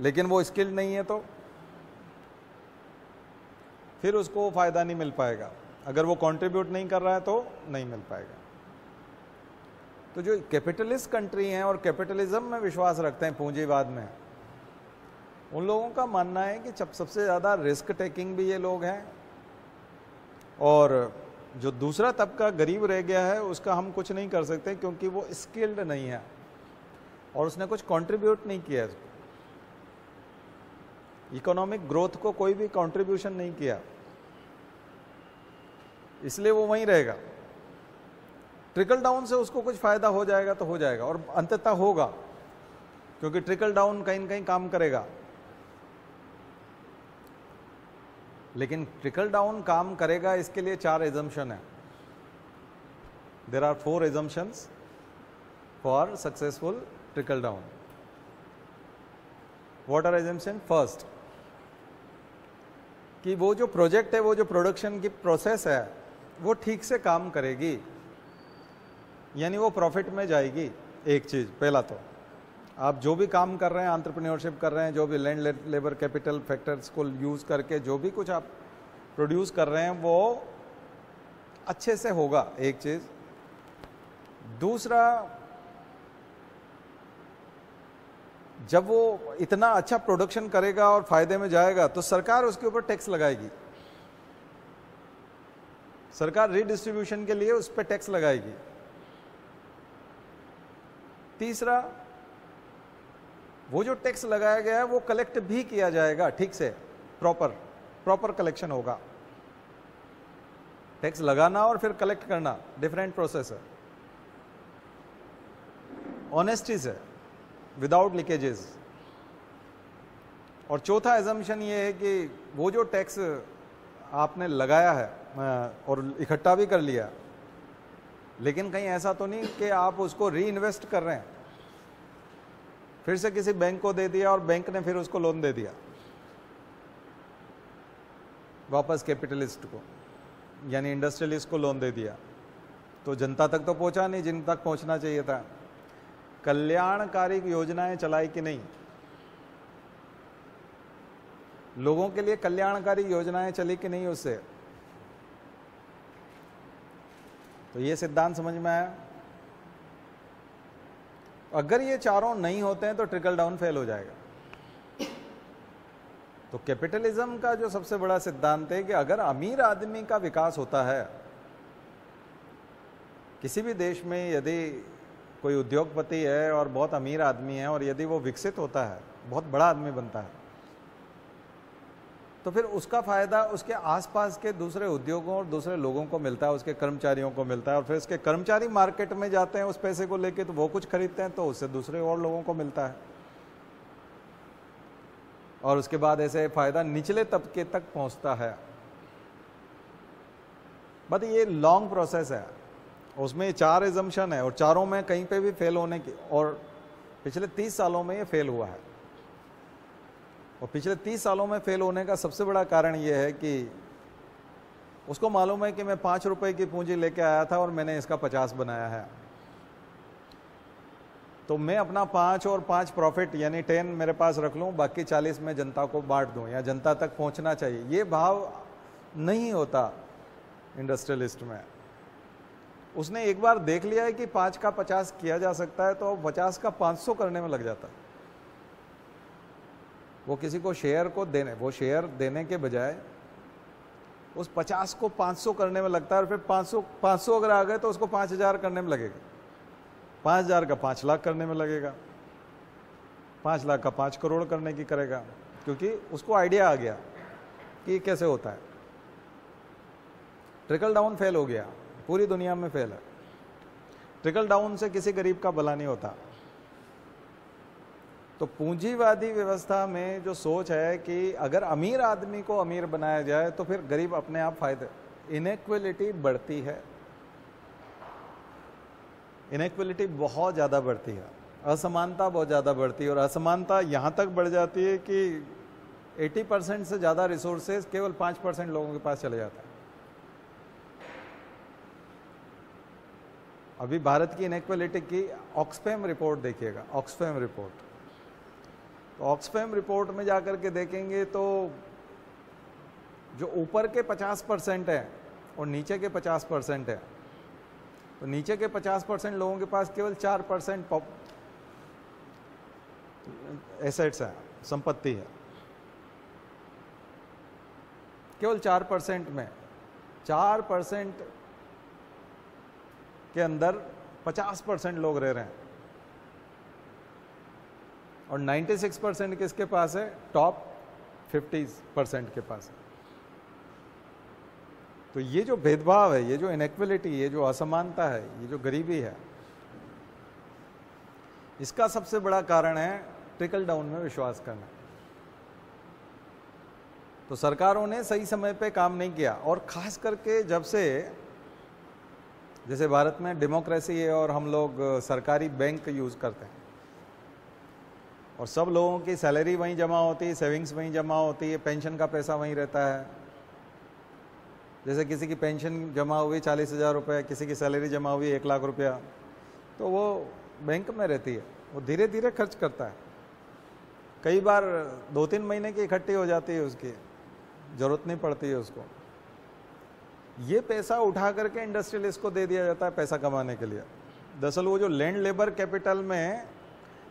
लेकिन वो स्किल्ड नहीं है तो फिर उसको फ़ायदा नहीं मिल पाएगा। अगर वो कंट्रीब्यूट नहीं कर रहा है तो नहीं मिल पाएगा। तो जो कैपिटलिस्ट कंट्री हैं और कैपिटलिज्म में विश्वास रखते हैं, पूंजीवाद में, उन लोगों का मानना है कि सबसे ज़्यादा रिस्क टेकिंग भी ये लोग हैं और जो दूसरा तबका गरीब रह गया है उसका हम कुछ नहीं कर सकते क्योंकि वो स्किल्ड नहीं है और उसने कुछ कंट्रीब्यूट नहीं किया। इकोनॉमिक ग्रोथ को कोई भी कंट्रीब्यूशन नहीं किया, इसलिए वो वहीं रहेगा। ट्रिकल डाउन से उसको कुछ फ़ायदा हो जाएगा तो हो जाएगा और अंततः होगा, क्योंकि ट्रिकल डाउन कहीं न कहीं काम करेगा। लेकिन ट्रिकल डाउन काम करेगा इसके लिए 4 एजम्पशन है। There are 4 assumptions for successful trickle down. What are assumption? First, कि वो जो प्रोजेक्ट है, वो जो प्रोडक्शन की प्रोसेस है, वो ठीक से काम करेगी, यानी वो प्रॉफिट में जाएगी। एक चीज़, पहला तो आप जो भी काम कर रहे हैं, एंटरप्रेन्योरशिप कर रहे हैं, जो भी लैंड लेबर कैपिटल फैक्टर्स को यूज़ करके जो भी कुछ आप प्रोड्यूस कर रहे हैं वो अच्छे से होगा, एक चीज़। दूसरा, जब वो इतना अच्छा प्रोडक्शन करेगा और फायदे में जाएगा तो सरकार उसके ऊपर टैक्स लगाएगी, सरकार रिडिस्ट्रीब्यूशन के लिए उस पर टैक्स लगाएगी। तीसरा, वो जो टैक्स लगाया गया है वो कलेक्ट भी किया जाएगा ठीक से, प्रॉपर कलेक्शन होगा। टैक्स लगाना और फिर कलेक्ट करना डिफरेंट प्रोसेस है, ऑनेस्टी से, विदाउट लीकेजेस। और चौथा एजम्पशन ये है कि वो जो टैक्स आपने लगाया है और इकट्ठा भी कर लिया, लेकिन कहीं ऐसा तो नहीं कि आप उसको रीइन्वेस्ट कर रहे हैं, फिर से किसी बैंक को दे दिया और बैंक ने फिर उसको लोन दे दिया वापस कैपिटलिस्ट को, यानी इंडस्ट्रियलिस्ट को लोन दे दिया, तो जनता तक तो पहुंचा नहीं जिन तक पहुंचना चाहिए था। कल्याणकारी योजनाएं चलाई कि नहीं? लोगों के लिए कल्याणकारी योजनाएं चली कि नहीं उससे? तो ये सिद्धांत समझ में आया। अगर ये चारों नहीं होते हैं तो ट्रिकल डाउन फेल हो जाएगा। तो कैपिटलिज्म का जो सबसे बड़ा सिद्धांत है कि अगर अमीर आदमी का विकास होता है किसी भी देश में, यदि कोई उद्योगपति है और बहुत अमीर आदमी है और यदि वो विकसित होता है, बहुत बड़ा आदमी बनता है, तो फिर उसका फायदा उसके आसपास के दूसरे उद्योगों और दूसरे लोगों को मिलता है, उसके कर्मचारियों को मिलता है, और फिर उसके कर्मचारी मार्केट में जाते हैं उस पैसे को लेके, तो वो कुछ खरीदते हैं तो उससे दूसरे और लोगों को मिलता है, और उसके बाद ऐसे फायदा निचले तबके तक पहुंचता है। बट ये लॉन्ग प्रोसेस है, उसमें चार एजम्पशन है और चारों में कहीं पे भी फेल होने की, और पिछले 30 सालों में ये फेल हुआ है। और पिछले 30 सालों में फेल होने का सबसे बड़ा कारण ये है कि उसको मालूम है कि मैं 5 रुपए की पूंजी लेके आया था और मैंने इसका 50 बनाया है, तो मैं अपना 5 और 5 प्रॉफिट यानी 10 मेरे पास रख लूँ, बाकी 40 मैं जनता को बांट दूँ या जनता तक पहुँचना चाहिए। ये भाव नहीं होता इंडस्ट्रियलिस्ट में। उसने एक बार देख लिया है कि 5 का 50 किया जा सकता है, तो 50 का 500 करने में लग जाता है। वो किसी को शेयर को देने, वो शेयर देने के बजाय उस 50 को 500 करने में लगता है, और फिर 500 अगर आ गए तो उसको 5000 करने में लगेगा, 5000 का 5 लाख करने में लगेगा, 5 लाख का 5 करोड़ करने की करेगा, क्योंकि उसको आइडिया आ गया कि कैसे होता है। ट्रिकल डाउन फेल हो गया, पूरी दुनिया में फेल है। ट्रिकल डाउन से किसी गरीब का भला नहीं होता। तो पूंजीवादी व्यवस्था में जो सोच है कि अगर अमीर आदमी को अमीर बनाया जाए तो फिर गरीब अपने आप फायदे, इनइक्वलिटी बढ़ती है, इनइक्वलिटी बहुत ज़्यादा बढ़ती है, असमानता बहुत ज़्यादा बढ़ती है, और असमानता यहाँ तक बढ़ जाती है कि 80% से ज़्यादा रिसोर्सेज केवल 5% लोगों के पास चले जाता है। अभी भारत की इनइक्वलिटी की ऑक्सफैम रिपोर्ट देखिएगा, ऑक्सफैम रिपोर्ट। तो ऑक्सफैम रिपोर्ट में जाकर के देखेंगे तो जो ऊपर के 50% है और नीचे के 50% है, तो नीचे के 50% लोगों के पास केवल 4% एसेट्स है, संपत्ति है, केवल 4% में, 4% के अंदर 50% लोग रह रहे हैं, और 96% किसके पास है? टॉप 50% के पास है। तो ये जो भेदभाव है, ये जो इनइक्वलिटी, ये जो असमानता है, ये जो गरीबी है, इसका सबसे बड़ा कारण है ट्रिकल डाउन में विश्वास करना। तो सरकारों ने सही समय पे काम नहीं किया, और खास करके जब से, जैसे भारत में डेमोक्रेसी है और हम लोग सरकारी बैंक यूज़ करते हैं और सब लोगों की सैलरी वहीं जमा होती है, सेविंग्स वहीं जमा होती है, पेंशन का पैसा वहीं रहता है। जैसे किसी की पेंशन जमा हुई 40,000 रुपये, किसी की सैलरी जमा हुई 1 लाख रुपया, तो वो बैंक में रहती है, वो धीरे धीरे खर्च करता है। कई बार 2-3 महीने की इकट्ठी हो जाती है, उसकी ज़रूरत नहीं पड़ती है उसको। ये पैसा उठा करके इंडस्ट्रियलिस्ट को दे दिया जाता है पैसा कमाने के लिए। दरअसल वो जो लैंड लेबर कैपिटल में,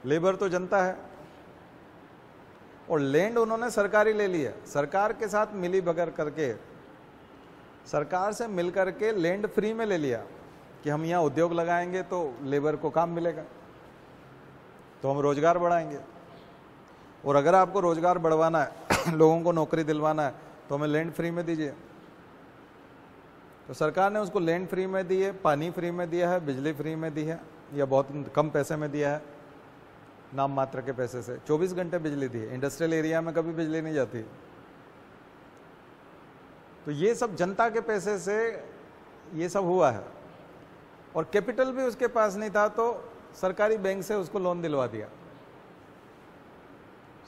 लेबर तो जनता है, और लैंड उन्होंने सरकारी ले लिया, सरकार के साथ मिली भगत करके, सरकार से मिल करके लैंड फ्री में ले लिया कि हम यहाँ उद्योग लगाएंगे तो लेबर को काम मिलेगा, तो हम रोजगार बढ़ाएंगे। और अगर आपको रोजगार बढ़वाना है, लोगों को नौकरी दिलवाना है, तो हमें लैंड फ्री में दीजिए। तो सरकार ने उसको लैंड फ्री में दी है, पानी फ्री में दिया है, बिजली फ्री में दी है, या बहुत कम पैसे में दिया है, नाम मात्र के पैसे से। 24 घंटे बिजली दी है, इंडस्ट्रियल एरिया में कभी बिजली नहीं जाती। तो ये सब जनता के पैसे से ये सब हुआ है। और कैपिटल भी उसके पास नहीं था तो सरकारी बैंक से उसको लोन दिलवा दिया,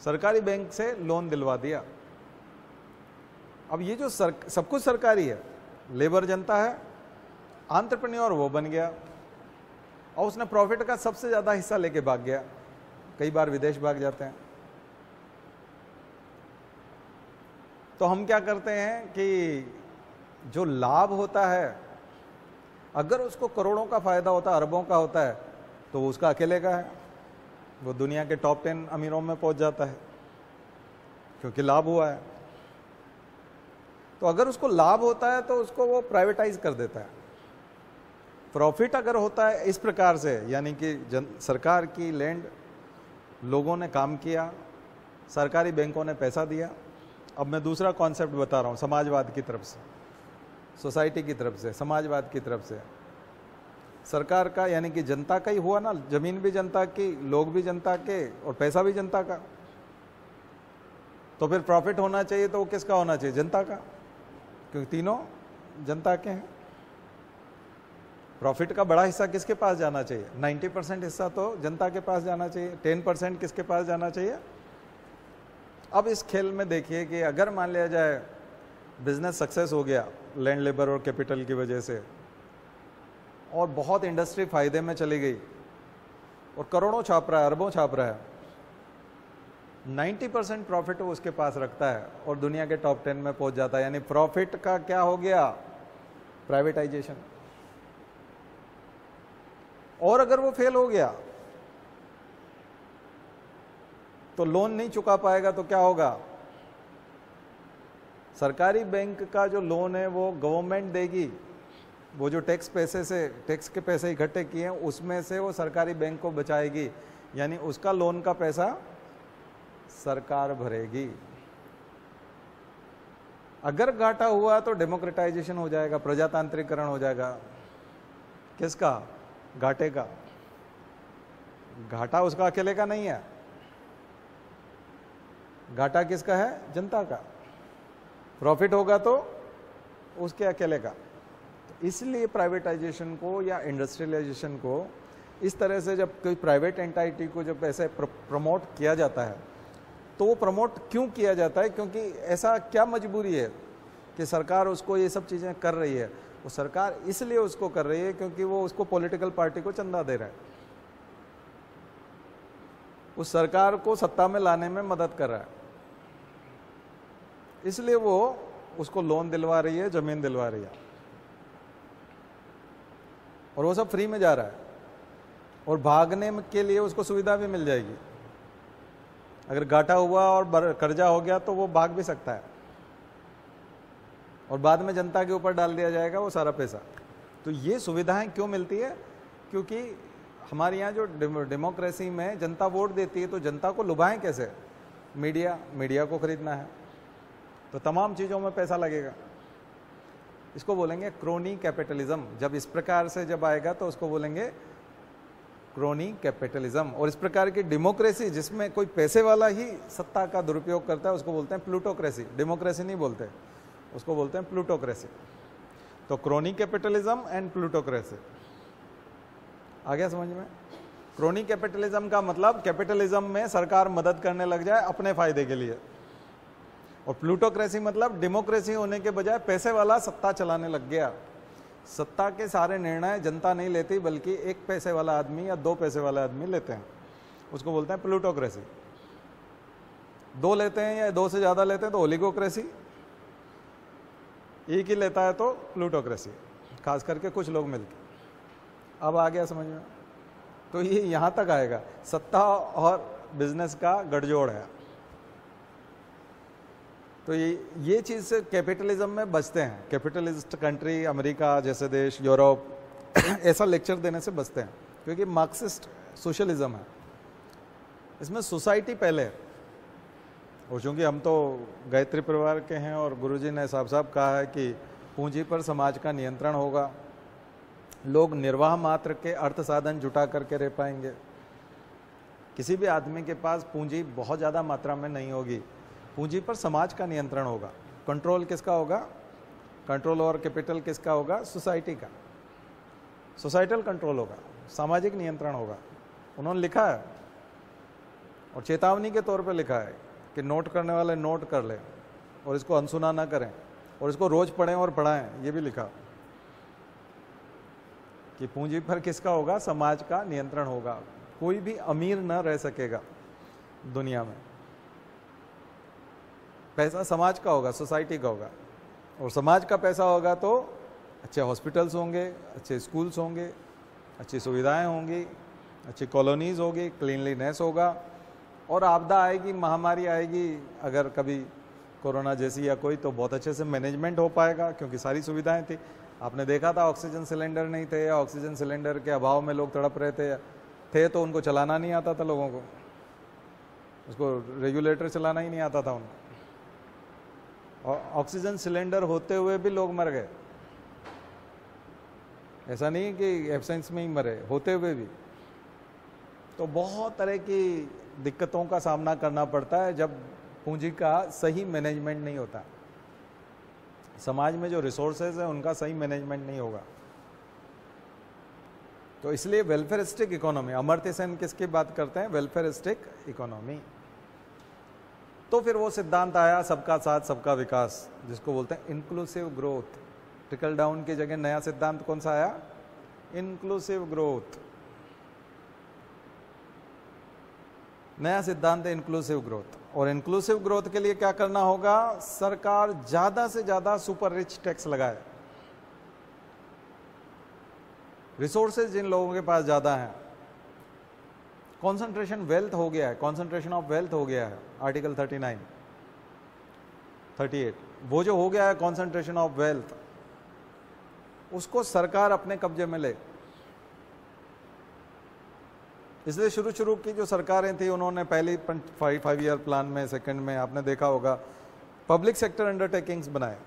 सरकारी बैंक से लोन दिलवा दिया। अब ये जो सब कुछ सरकारी है, लेबर जनता है, एंटरप्रेन्योर वो बन गया और उसने प्रॉफिट का सबसे ज़्यादा हिस्सा लेके भाग गया, कई बार विदेश भाग जाते हैं। तो हम क्या करते हैं कि जो लाभ होता है, अगर उसको करोड़ों का फायदा होता है, अरबों का होता है, तो वो उसका अकेले का है, वो दुनिया के टॉप 10 अमीरों में पहुंच जाता है क्योंकि लाभ हुआ है। तो अगर उसको लाभ होता है तो उसको वो प्राइवेटाइज कर देता है। प्रॉफिट अगर होता है इस प्रकार से, यानी कि सरकार की लैंड, लोगों ने काम किया, सरकारी बैंकों ने पैसा दिया। अब मैं दूसरा कॉन्सेप्ट बता रहा हूँ, समाजवाद की तरफ से, सोसाइटी की तरफ से, समाजवाद की तरफ से। सरकार का यानी कि जनता का ही हुआ ना, जमीन भी जनता की, लोग भी जनता के, और पैसा भी जनता का। तो फिर प्रॉफिट होना चाहिए तो वो किसका होना चाहिए? जनता का, क्योंकि तीनों जनता के हैं। प्रॉफिट का बड़ा हिस्सा किसके पास जाना चाहिए? 90% हिस्सा तो जनता के पास जाना चाहिए। 10% किसके पास जाना चाहिए? अब इस खेल में देखिए कि अगर मान लिया जाए बिजनेस सक्सेस हो गया लैंड, लेबर और कैपिटल की वजह से, और बहुत इंडस्ट्री फायदे में चली गई और करोड़ों छाप रहा है, अरबों छाप रहा है, 90% प्रॉफिट वो उसके पास रखता है और दुनिया के टॉप 10 में पहुंच जाता है। यानी प्रॉफिट का क्या हो गया? प्राइवेटाइजेशन। और अगर वो फेल हो गया तो लोन नहीं चुका पाएगा तो क्या होगा? सरकारी बैंक का जो लोन है वो गवर्नमेंट देगी, वो जो टैक्स पैसे से, टैक्स के पैसे इकट्ठे किए हैं उसमें से वो सरकारी बैंक को बचाएगी, यानी उसका लोन का पैसा सरकार भरेगी। अगर घाटा हुआ तो डेमोक्रेटाइजेशन हो जाएगा, प्रजातांत्रिकरण हो जाएगा। किसका? घाटे का। घाटा उसका अकेले का नहीं है, घाटा किसका है? जनता का। प्रॉफिट होगा तो उसके अकेले का। तो इसलिए प्राइवेटाइजेशन को या इंडस्ट्रियलाइजेशन को इस तरह से जब कोई प्राइवेट एंटाइटी को जब ऐसे प्रमोट किया जाता है तो वो प्रमोट क्यों किया जाता है? क्योंकि ऐसा क्या मजबूरी है कि सरकार उसको ये सब चीज़ें कर रही है? वो सरकार इसलिए उसको कर रही है क्योंकि वो उसको पॉलिटिकल पार्टी को चंदा दे रहा है, उस सरकार को सत्ता में लाने में मदद कर रहा है, इसलिए वो उसको लोन दिलवा रही है, जमीन दिलवा रही है, और वो सब फ्री में जा रहा है। और भागने के लिए उसको सुविधा भी मिल जाएगी, अगर घाटा हुआ और कर्जा हो गया तो वो भाग भी सकता है, और बाद में जनता के ऊपर डाल दिया जाएगा वो सारा पैसा। तो ये सुविधाएं क्यों मिलती है? क्योंकि हमारे यहाँ जो डेमोक्रेसी में जनता वोट देती है, तो जनता को लुभाएं कैसे? मीडिया को खरीदना है तो तमाम चीज़ों में पैसा लगेगा। इसको बोलेंगे क्रोनी कैपिटलिज्म। जब इस प्रकार से जब आएगा तो उसको बोलेंगे क्रोनी कैपिटलिज्म। और इस प्रकार की डेमोक्रेसी जिसमें कोई पैसे वाला ही सत्ता का दुरुपयोग करता है उसको बोलते हैं प्लूटोक्रेसी। डेमोक्रेसी नहीं बोलते, उसको बोलते हैं प्लूटोक्रेसी। तो क्रोनी कैपिटलिज्म एंड प्लूटोक्रेसी आ गया समझ में। क्रोनी कैपिटलिज्म का मतलब कैपिटलिज्म में सरकार मदद करने लग जाए अपने फायदे के लिए, और प्लूटोक्रेसी मतलब डेमोक्रेसी होने के बजाय पैसे वाला सत्ता चलाने लग गया। सत्ता के सारे निर्णय जनता नहीं लेती बल्कि एक पैसे वाला आदमी या दो पैसे वाला आदमी लेते हैं, उसको बोलते हैं प्लूटोक्रेसी। दो लेते हैं या दो से ज़्यादा लेते हैं तो ओलिगोक्रेसी, एक ही लेता है तो प्लूटोक्रेसी, खास करके कुछ लोग मिलके। अब आ गया समझ में। तो ये यहाँ तक आएगा, सत्ता और बिजनेस का गठजोड़ है। तो ये चीज़ कैपिटलिज्म में बचते हैं, कैपिटलिस्ट कंट्री अमेरिका जैसे देश, यूरोप ऐसा लेक्चर देने से बचते हैं, क्योंकि मार्क्सिस्ट सोशलिज्म है, इसमें सोसाइटी पहले है। और चूँकि हम तो गायत्री परिवार के हैं और गुरुजी ने साफ साफ कहा है कि पूंजी पर समाज का नियंत्रण होगा, लोग निर्वाह मात्र के अर्थ साधन जुटा करके रह पाएंगे, किसी भी आदमी के पास पूंजी बहुत ज़्यादा मात्रा में नहीं होगी, पूंजी पर समाज का नियंत्रण होगा। कंट्रोल किसका होगा? कंट्रोल और कैपिटल किसका होगा? सोसाइटी का, सोसाइटल कंट्रोल होगा, सामाजिक नियंत्रण होगा। उन्होंने लिखा है और चेतावनी के तौर पे लिखा है कि नोट करने वाले नोट कर लें और इसको अनसुना ना करें और इसको रोज़ पढ़ें और पढ़ाएं। ये भी लिखा कि पूंजी पर किसका होगा? समाज का नियंत्रण होगा, कोई भी अमीर न रह सकेगा दुनिया में, पैसा समाज का होगा, सोसाइटी का होगा। और समाज का पैसा होगा तो अच्छे हॉस्पिटल्स होंगे, अच्छे स्कूल्स होंगे, अच्छी सुविधाएं होंगी, अच्छी कॉलोनीज होगी, क्लीनलीनेस होगा। और आपदा आएगी, महामारी आएगी, अगर कभी कोरोना जैसी या कोई, तो बहुत अच्छे से मैनेजमेंट हो पाएगा क्योंकि सारी सुविधाएं थी। आपने देखा था ऑक्सीजन सिलेंडर नहीं थे या ऑक्सीजन सिलेंडर के अभाव में लोग तड़प रहे थे तो उनको चलाना नहीं आता था, लोगों को उसको रेगुलेटर चलाना ही नहीं आता था उनको, और ऑक्सीजन सिलेंडर होते हुए भी लोग मर गए। ऐसा नहीं कि एब्सेंस में ही मरे, होते हुए भी। तो बहुत तरह की दिक्कतों का सामना करना पड़ता है जब पूंजी का सही मैनेजमेंट नहीं होता, समाज में जो रिसोर्सेज हैं उनका सही मैनेजमेंट नहीं होगा। तो इसलिए वेलफेयरिस्टिक इकोनॉमी, अमर्त्य सेन किसकी बात करते हैं? Welfaristic economy. तो फिर वो सिद्धांत आया सबका साथ सबका विकास, जिसको बोलते हैं इंक्लूसिव ग्रोथ। ट्रिकल डाउन की जगह नया सिद्धांत कौन सा आया? Inclusive growth. नया सिद्धांत है इंक्लूसिव ग्रोथ। और इंक्लूसिव ग्रोथ के लिए क्या करना होगा? सरकार ज़्यादा से ज़्यादा सुपर रिच टैक्स लगाए, रिसोर्सेज जिन लोगों के पास ज़्यादा हैं, कॉन्सेंट्रेशन वेल्थ हो गया है, कॉन्सेंट्रेशन ऑफ वेल्थ हो गया है आर्टिकल 39, 38 वो जो हो गया है कॉन्सेंट्रेशन ऑफ वेल्थ, उसको सरकार अपने कब्जे में ले। इसलिए शुरू की जो सरकारें थी उन्होंने पहले 5 ईयर प्लान में, सेकंड में आपने देखा होगा पब्लिक सेक्टर अंडरटेकिंग्स बनाए।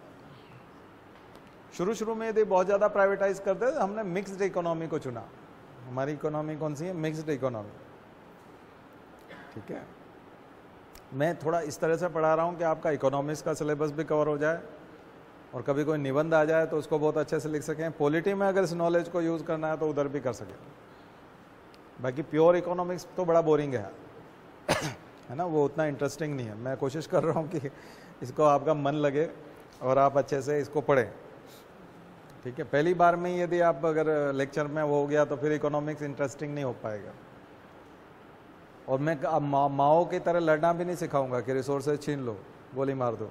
शुरू में यदि बहुत ज़्यादा प्राइवेटाइज करते थे, हमने मिक्स्ड इकोनॉमी को चुना। हमारी इकोनॉमी कौन सी है? Mixed economy. ठीक है, मैं थोड़ा इस तरह से पढ़ा रहा हूँ कि आपका इकोनॉमिक्स का सिलेबस भी कवर हो जाए और कभी कोई निबंध आ जाए तो उसको बहुत अच्छे से लिख सकें, पॉलिटी में अगर इस नॉलेज को यूज़ करना है तो उधर भी कर सकें। बाकी प्योर इकोनॉमिक्स तो बड़ा बोरिंग है है ना, वो उतना इंटरेस्टिंग नहीं है। मैं कोशिश कर रहा हूँ कि इसको आपका मन लगे और आप अच्छे से इसको पढ़ें। ठीक है, पहली बार में यदि आप अगर लेक्चर में वो हो गया तो फिर इकोनॉमिक्स इंटरेस्टिंग नहीं हो पाएगा। और मैं माओ की तरह लड़ना भी नहीं सिखाऊंगा कि रिसोर्सेज छीन लो, गोली मार दो,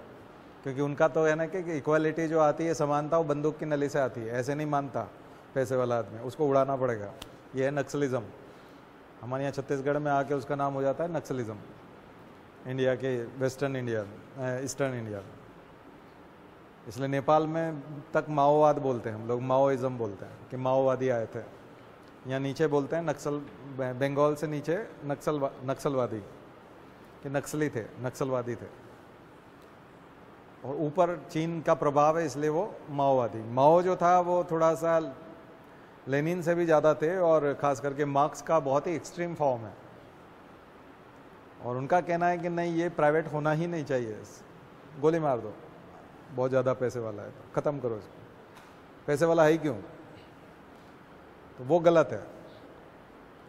क्योंकि उनका तो है ना कि इक्वालिटी जो आती है, समानता, वो बंदूक की नली से आती है, ऐसे नहीं मानता पैसे वाला आदमी, उसको उड़ाना पड़ेगा। ये है नक्सलिज्म। हमारे यहाँ छत्तीसगढ़ में आके उसका नाम हो जाता है नक्सलिज्म, इंडिया के वेस्टर्न इंडिया, ईस्टर्न इंडिया में। इसलिए नेपाल में तक माओवाद बोलते हैं हम लोग, माओइज्म बोलते हैं कि माओवादी आए थे। यहाँ नीचे बोलते हैं नक्सल, बंगाल से नीचे नक्सलवादी कि नक्सली थे, नक्सलवादी थे। और ऊपर चीन का प्रभाव है इसलिए वो माओवादी। माओ जो था वो थोड़ा सा लेनिन से भी ज़्यादा थे और ख़ास करके मार्क्स का बहुत ही एक्सट्रीम फॉर्म है। और उनका कहना है कि नहीं, ये प्राइवेट होना ही नहीं चाहिए, गोली मार दो, बहुत ज़्यादा पैसे वाला है तो ख़त्म करो इसको, पैसे वाला है ही क्यों। तो वो गलत है।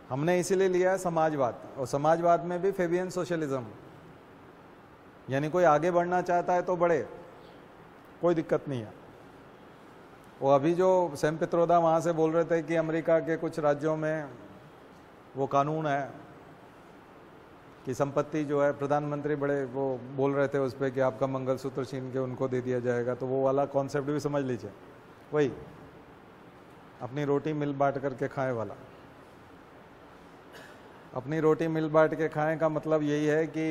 हमने इसीलिए लिया है समाजवाद, और समाजवाद में भी फेबियन सोशलिज्म, यानी कोई आगे बढ़ना चाहता है तो बढ़े, कोई दिक्कत नहीं है। वो अभी जो सैम पित्रोदा वहाँ से बोल रहे थे कि अमेरिका के कुछ राज्यों में वो कानून है कि संपत्ति जो है, प्रधानमंत्री बड़े वो बोल रहे थे उस पर कि आपका मंगलसूत्र छीन के उनको दे दिया जाएगा, तो वो वाला कॉन्सेप्ट भी समझ लीजिए, वही अपनी रोटी मिल बांट करके खाएं वाला। अपनी रोटी मिल बांट के खाएं का मतलब यही है कि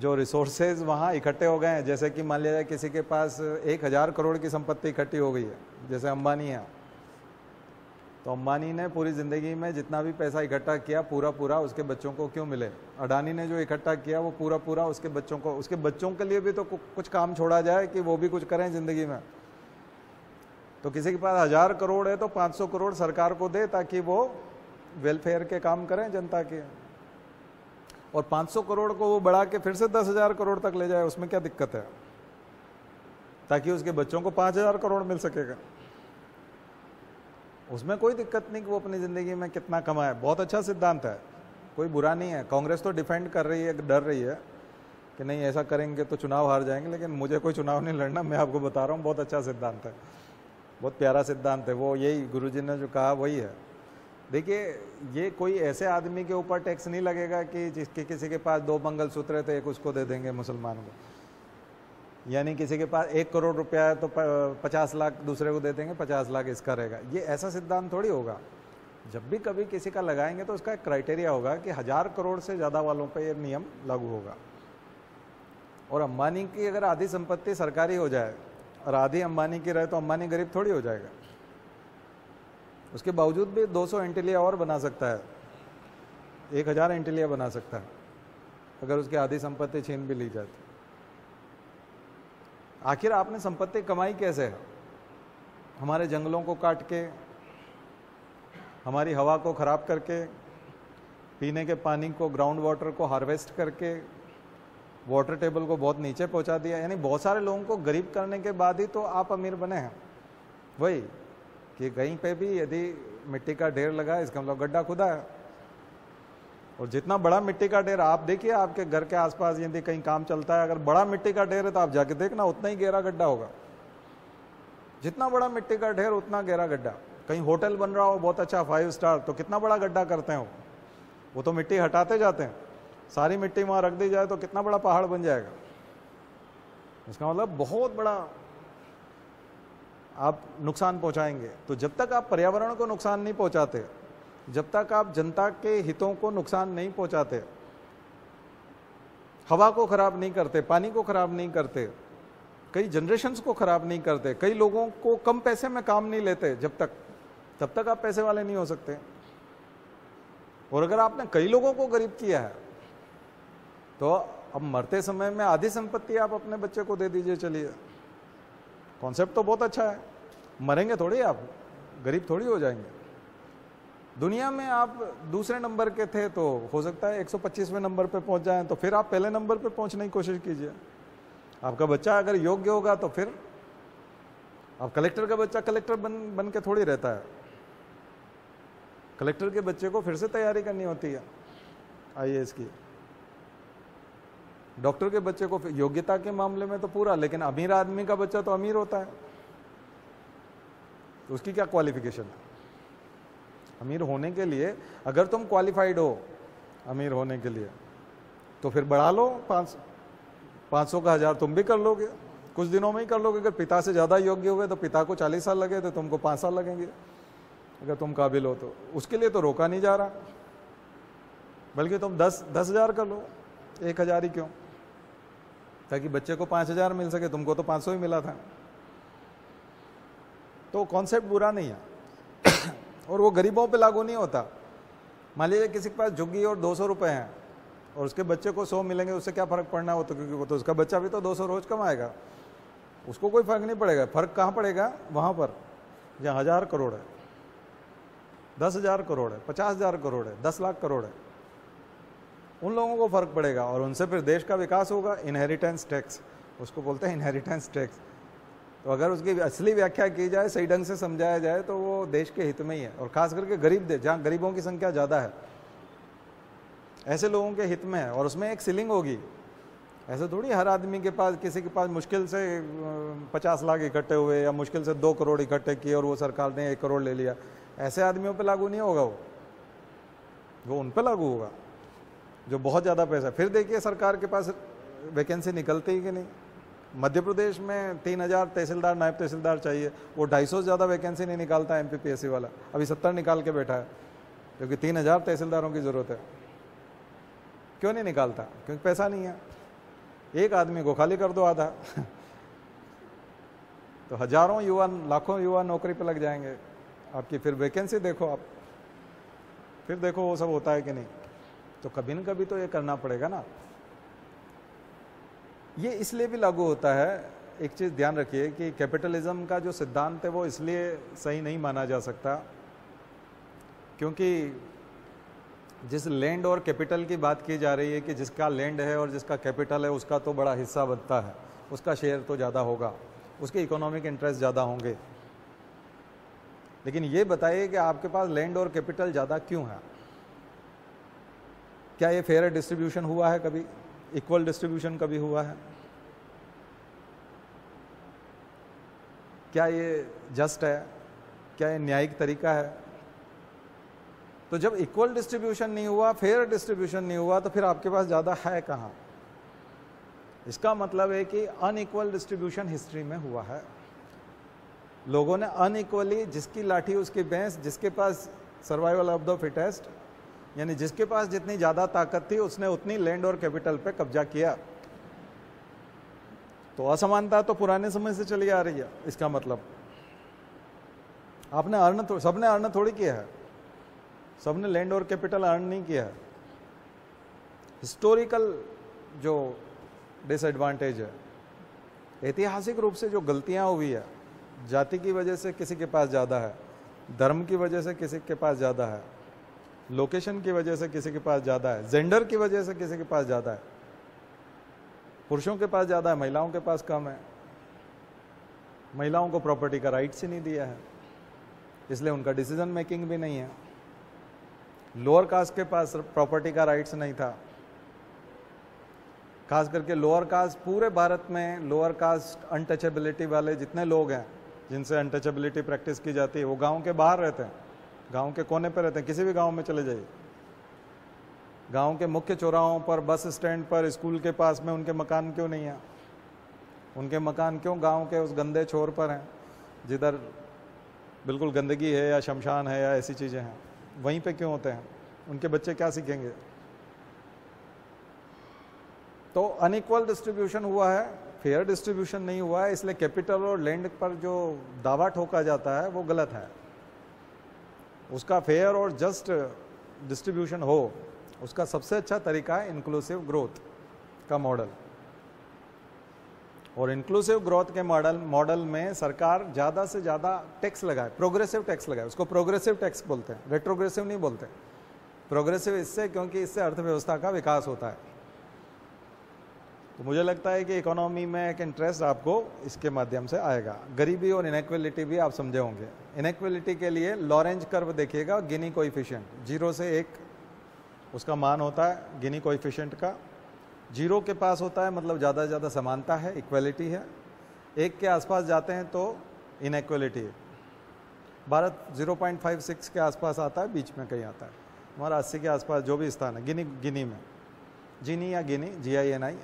जो रिसोर्सेज वहाँ इकट्ठे हो गए हैं, जैसे कि मान लिया जाए किसी के पास 1000 करोड़ की संपत्ति इकट्ठी हो गई है, जैसे अंबानी है, तो अंबानी ने पूरी ज़िंदगी में जितना भी पैसा इकट्ठा किया पूरा पूरा उसके बच्चों को क्यों मिले? अडानी ने जो इकट्ठा किया वो पूरा पूरा उसके बच्चों को, उसके बच्चों के लिए भी तो कुछ काम छोड़ा जाए कि वो भी कुछ करें ज़िंदगी में। तो किसी के पास 1000 करोड़ है तो 500 करोड़ सरकार को दे ताकि वो वेलफेयर के काम करें जनता के, और 500 करोड़ को वो बढ़ा के फिर से 10,000 करोड़ तक ले जाए, उसमें क्या दिक्कत है? ताकि उसके बच्चों को 5,000 करोड़ मिल सकेगा, उसमें कोई दिक्कत नहीं कि वो अपनी ज़िंदगी में कितना कमाए। बहुत अच्छा सिद्धांत है, कोई बुरा नहीं है। कांग्रेस तो डिफेंड कर रही है, डर रही है कि नहीं ऐसा करेंगे तो चुनाव हार जाएंगे, लेकिन मुझे कोई चुनाव नहीं लड़ना, मैं आपको बता रहा हूँ। बहुत अच्छा सिद्धांत है, बहुत प्यारा सिद्धांत है, वो यही गुरुजी ने जो कहा वही है। देखिए, ये कोई ऐसे आदमी के ऊपर टैक्स नहीं लगेगा कि जिसके किसी के पास 2 मंगलसूत्र थे, एक उसको दे देंगे मुसलमान को, यानी किसी के पास 1 करोड़ रुपया है तो 50 लाख दूसरे को दे देंगे, 50 लाख इसका रहेगा। ये ऐसा सिद्धांत थोड़ी होगा। जब भी कभी किसी का लगाएंगे तो उसका एक क्राइटेरिया होगा कि 1000 करोड़ से ज़्यादा वालों पर यह नियम लागू होगा। और अंबानी की अगर आधी संपत्ति सरकारी हो जाए और आधी अंबानी की रहे तो अंबानी गरीब थोड़ी हो जाएगा, उसके बावजूद भी 200 एंटिलिया और बना सकता है, 1000 एंटिलिया बना सकता है अगर उसकी आधी संपत्ति छीन भी ली जाए। आखिर आपने संपत्ति कमाई कैसे है? हमारे जंगलों को काट के, हमारी हवा को खराब करके, पीने के पानी को, ग्राउंड वाटर को हार्वेस्ट करके वाटर टेबल को बहुत नीचे पहुंचा दिया। यानी बहुत सारे लोगों को गरीब करने के बाद ही तो आप अमीर बने हैं। वही कि कहीं पे भी यदि मिट्टी का ढेर लगा है, इसका मतलब गड्ढा खुदा है। और जितना बड़ा मिट्टी का ढेर, आप देखिए आपके घर के आसपास यदि कहीं काम चलता है, अगर बड़ा मिट्टी का ढेर है तो आप जाके देखना उतना ही गहरा गड्ढा होगा। जितना बड़ा मिट्टी का ढेर उतना गहरा गड्ढा। कहीं होटल बन रहा हो बहुत अच्छा 5 स्टार, तो कितना बड़ा गड्ढा करते हैं वो तो मिट्टी हटाते जाते हैं। सारी मिट्टी वहाँ रख दी जाए तो कितना बड़ा पहाड़ बन जाएगा। इसका मतलब बहुत बड़ा आप नुकसान पहुँचाएंगे। तो जब तक आप पर्यावरण को नुकसान नहीं पहुँचाते, जब तक आप जनता के हितों को नुकसान नहीं पहुँचाते, हवा को खराब नहीं करते, पानी को खराब नहीं करते, कई जनरेशन्स को खराब नहीं करते, कई लोगों को कम पैसे में काम नहीं लेते, तब तक आप पैसे वाले नहीं हो सकते। और अगर आपने कई लोगों को गरीब किया है तो अब मरते समय में आधी संपत्ति आप अपने बच्चे को दे दीजिए। चलिए, कॉन्सेप्ट तो बहुत अच्छा है, मरेंगे थोड़ी आप, गरीब थोड़ी हो जाएंगे। दुनिया में आप दूसरे नंबर के थे तो हो सकता है 125वें नंबर पे पहुंच जाएं, तो फिर आप पहले नंबर पे पहुंचने की कोशिश कीजिए। आपका बच्चा अगर योग्य होगा तो फिर अब कलेक्टर का बच्चा कलेक्टर बन के थोड़ी रहता है। कलेक्टर के बच्चे को फिर से तैयारी करनी होती है IAS की। डॉक्टर के बच्चे को योग्यता के मामले में तो पूरा, लेकिन अमीर आदमी का बच्चा तो अमीर होता है, तो उसकी क्या क्वालिफिकेशन है? अमीर होने के लिए अगर तुम क्वालिफाइड हो अमीर होने के लिए तो फिर बढ़ा लो, 500 का 1000 तुम भी कर लोगे, कुछ दिनों में ही कर लोगे। अगर पिता से ज़्यादा योग्य हो गए तो पिता को 40 साल लगे तो तुमको 5 साल लगेंगे अगर तुम काबिल हो तो। उसके लिए तो रोका नहीं जा रहा, बल्कि तुम 10,000 कर लो, 1000 ही क्यों, ताकि बच्चे को 5000 मिल सके। तुमको तो 500 ही मिला था, तो कॉन्सेप्ट बुरा नहीं है। और वो गरीबों पे लागू नहीं होता। मान लीजिए किसी के पास झुग्गी और 200 रुपए हैं और उसके बच्चे को 100 मिलेंगे, उससे क्या फर्क पड़ना हो, तो क्योंकि तो उसका बच्चा भी तो 200 रोज कमाएगा, उसको कोई फर्क नहीं पड़ेगा। फर्क कहाँ पड़ेगा? वहाँ पर जहाँ 1000 करोड़ है, 10,000 करोड़ है, 50,000 करोड़ है, 10 लाख करोड़ है, उन लोगों को फर्क पड़ेगा। और उनसे फिर देश का विकास होगा। इनहेरिटेंस टैक्स, उसको बोलते हैं इनहेरिटेंस टैक्स। तो अगर उसकी असली व्याख्या की जाए, सही ढंग से समझाया जाए तो वो देश के हित में ही है, और खास करके गरीब देश जहाँ गरीबों की संख्या ज़्यादा है, ऐसे लोगों के हित में है। और उसमें एक सीलिंग होगी, ऐसे थोड़ी हर आदमी के पास, किसी के पास मुश्किल से 50 लाख इकट्ठे हुए या मुश्किल से 2 करोड़ इकट्ठे किए और वो सरकार ने 1 करोड़ ले लिया। ऐसे आदमियों पर लागू नहीं होगा वो उन पर लागू होगा जो बहुत ज़्यादा पैसा। फिर देखिए सरकार के पास वैकेंसी निकलती ही कि नहीं। मध्य प्रदेश में 3000 तहसीलदार, नायब तहसीलदार चाहिए, वो 250 से ज़्यादा वैकेंसी नहीं निकालता MPPSC वाला, अभी 70 निकाल के बैठा है, क्योंकि 3000 तहसीलदारों की ज़रूरत है। क्यों नहीं निकालता? क्योंकि पैसा नहीं है। एक आदमी को खाली कर दो आधा तो हजारों युवा, लाखों युवा नौकरी पे लग जाएंगे। आपकी फिर वैकेंसी देखो, आप फिर देखो वो सब होता है कि नहीं। तो कभी ना कभी तो ये करना पड़ेगा ना। ये इसलिए भी लागू होता है, एक चीज़ ध्यान रखिए कि कैपिटलिज्म का जो सिद्धांत है वो इसलिए सही नहीं माना जा सकता क्योंकि जिस लैंड और कैपिटल की बात की जा रही है कि जिसका लैंड है और जिसका कैपिटल है उसका तो बड़ा हिस्सा बनता है, उसका शेयर तो ज़्यादा होगा, उसके इकोनॉमिक इंटरेस्ट ज़्यादा होंगे। लेकिन ये बताइए कि आपके पास लैंड और कैपिटल ज़्यादा क्यों है? क्या ये फेयर डिस्ट्रीब्यूशन हुआ है कभी? इक्वल डिस्ट्रीब्यूशन कभी हुआ है? क्या ये जस्ट है? क्या ये न्यायिक तरीका है? तो जब इक्वल डिस्ट्रीब्यूशन नहीं हुआ, फेयर डिस्ट्रीब्यूशन नहीं हुआ, तो फिर आपके पास ज़्यादा है कहाँ? इसका मतलब है कि अनइक्वल डिस्ट्रीब्यूशन हिस्ट्री में हुआ है। लोगों ने अनइक्वली, जिसकी लाठी उसकी भैंस, जिसके पास सर्वाइवल ऑफ द फिटेस्ट, यानी जिसके पास जितनी ज़्यादा ताकत थी उसने उतनी लैंड और कैपिटल पे कब्जा किया। तो असमानता तो पुराने समय से चली आ रही है। इसका मतलब आपने अर्न, सबने अर्न थोड़ी किया है, सबने लैंड और कैपिटल अर्न नहीं किया है। हिस्टोरिकल जो डिसएडवांटेज है, ऐतिहासिक रूप से जो गलतियाँ हुई है, जाति की वजह से किसी के पास ज़्यादा है, धर्म की वजह से किसी के पास ज़्यादा है, लोकेशन की वजह से किसी के पास ज़्यादा है, जेंडर की वजह से किसी के पास ज़्यादा है, पुरुषों के पास ज़्यादा है, महिलाओं के पास कम है। महिलाओं को प्रॉपर्टी का राइट्स ही नहीं दिया है, इसलिए उनका डिसीजन मेकिंग भी नहीं है। लोअर कास्ट के पास प्रॉपर्टी का राइट्स नहीं था, खास करके लोअर कास्ट। पूरे भारत में लोअर कास्ट अनटचेबिलिटी वाले जितने लोग हैं जिनसे अनटचेबिलिटी प्रैक्टिस की जाती है, वो गांव के बाहर रहते हैं, गांव के कोने पर रहते हैं। किसी भी गांव में चले जाइए, गांव के मुख्य चौराहों पर, बस स्टैंड पर, स्कूल के पास में उनके मकान क्यों नहीं है? उनके मकान क्यों गांव के उस गंदे छोर पर हैं जिधर बिल्कुल गंदगी है या शमशान है या ऐसी चीज़ें हैं? वहीं पर क्यों होते हैं? उनके बच्चे क्या सीखेंगे? तो अनइक्वल डिस्ट्रीब्यूशन हुआ है, फेयर डिस्ट्रीब्यूशन नहीं हुआ है, इसलिए कैपिटल और लैंड पर जो दावा ठोका जाता है वो गलत है। उसका फेयर और जस्ट डिस्ट्रीब्यूशन हो, उसका सबसे अच्छा तरीका है इंक्लूसिव ग्रोथ का मॉडल। और इंक्लूसिव ग्रोथ के मॉडल में सरकार ज़्यादा से ज़्यादा टैक्स लगाए, प्रोग्रेसिव टैक्स लगाए। उसको प्रोग्रेसिव टैक्स बोलते हैं, रेट्रोग्रेसिव नहीं बोलते। प्रोग्रेसिव इससे क्योंकि इससे अर्थव्यवस्था का विकास होता है। तो मुझे लगता है कि इकोनॉमी में एक इंटरेस्ट आपको इसके माध्यम से आएगा। गरीबी और इनइक्वलिटी भी आप समझे होंगे। इनइक्वलिटी के लिए लॉरेंज कर्व देखिएगा, गिनी कोएफिशिएंट, 0 से 1 उसका मान होता है गिनी कोएफिशिएंट का। 0 के पास होता है मतलब ज़्यादा से ज़्यादा समानता है, इक्वलिटी है। 1 के आसपास जाते हैं तो इनइक्वलिटी है। भारत 0.56 के आसपास आता है, बीच में कहीं आता है। हमारा 80 के आसपास जो भी स्थान है गिनी में, जिनी या गिनी, GINI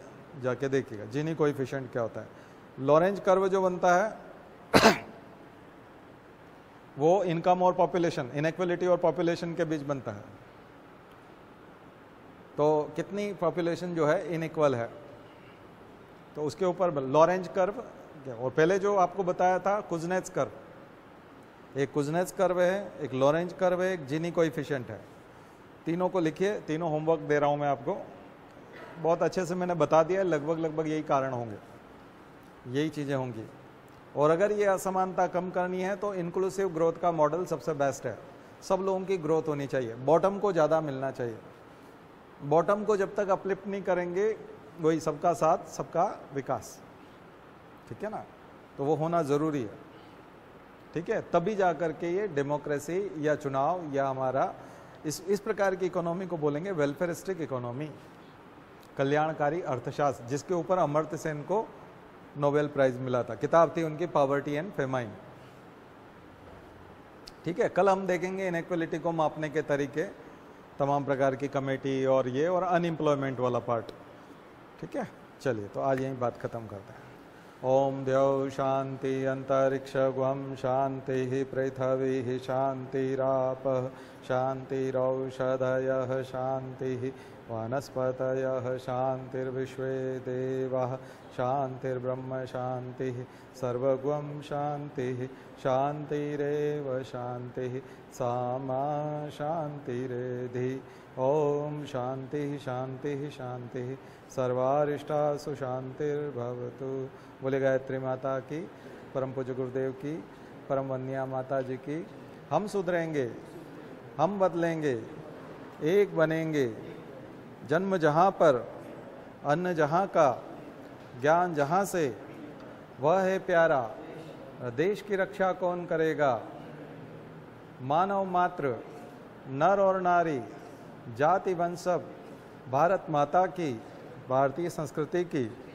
जाके देखिएगा जीनी कोएफिशिएंट क्या होता है। लॉरेंज कर्व जो बनता है वो इनकम और पॉपुलेशन, इनइक्वलिटी और पॉपुलेशन के बीच बनता है। तो कितनी पॉपुलेशन जो है इनइक्वल है, तो उसके ऊपर लॉरेंज कर्व। और पहले जो आपको बताया था कुजनेट्स कर्व, एक कुजनेट्स कर्व है, एक लॉरेंज कर्व है, एक जीनी कोएफिशिएंट है। तीनों को लिखिए, तीनों होमवर्क दे रहा हूँ मैं आपको। बहुत अच्छे से मैंने बता दिया, लगभग यही कारण होंगे, यही चीज़ें होंगी। और अगर ये असमानता कम करनी है तो इंक्लूसिव ग्रोथ का मॉडल सबसे बेस्ट है। सब लोगों की ग्रोथ होनी चाहिए, बॉटम को ज़्यादा मिलना चाहिए। बॉटम को जब तक अपलिफ्ट नहीं करेंगे, वही सबका साथ सबका विकास, ठीक है ना? तो वो होना ज़रूरी है, ठीक है? तभी जा कर के ये डेमोक्रेसी या चुनाव या हमारा इस प्रकार की इकोनॉमी को बोलेंगे वेलफेयरिस्टिक इकोनॉमी, कल्याणकारी अर्थशास्त्र, जिसके ऊपर अमर्त्य सेन को नोबेल प्राइज मिला था। किताब थी उनकी पॉवर्टी एंड फेमाइन, ठीक है? कल हम देखेंगे इनइक्वलिटी को मापने के तरीके, तमाम प्रकार की कमेटी और ये और अनएम्प्लॉयमेंट वाला पार्ट, ठीक है? चलिए, तो आज यही बात खत्म करते हैं। ओम द्यौ शांति अंतरिक्षगुम शांति पृथ्वी शांतिराप शांतिरौषधयः शांति वनस्पतयः शांतिर्विश्वे देवाः शांतिर्ब्रह्म शांति सर्वगुम शांति शांतिरेव शांति सामा शांतिरेधि ओम शांति शांति शांति सर्वारिष्टा सुशांतिर्भवतु। बोले गायत्री माता की, परम पूज्य गुरुदेव की, परम वंदनीया माता जी की। हम सुधरेंगे, हम बदलेंगे, एक बनेंगे। जन्म जहाँ पर, अन्न जहाँ का, ज्ञान जहाँ से, वह है प्यारा। देश की रक्षा कौन करेगा? मानव मात्र, नर और नारी, जाति वंश, सब भारत माता की, भारतीय संस्कृति की।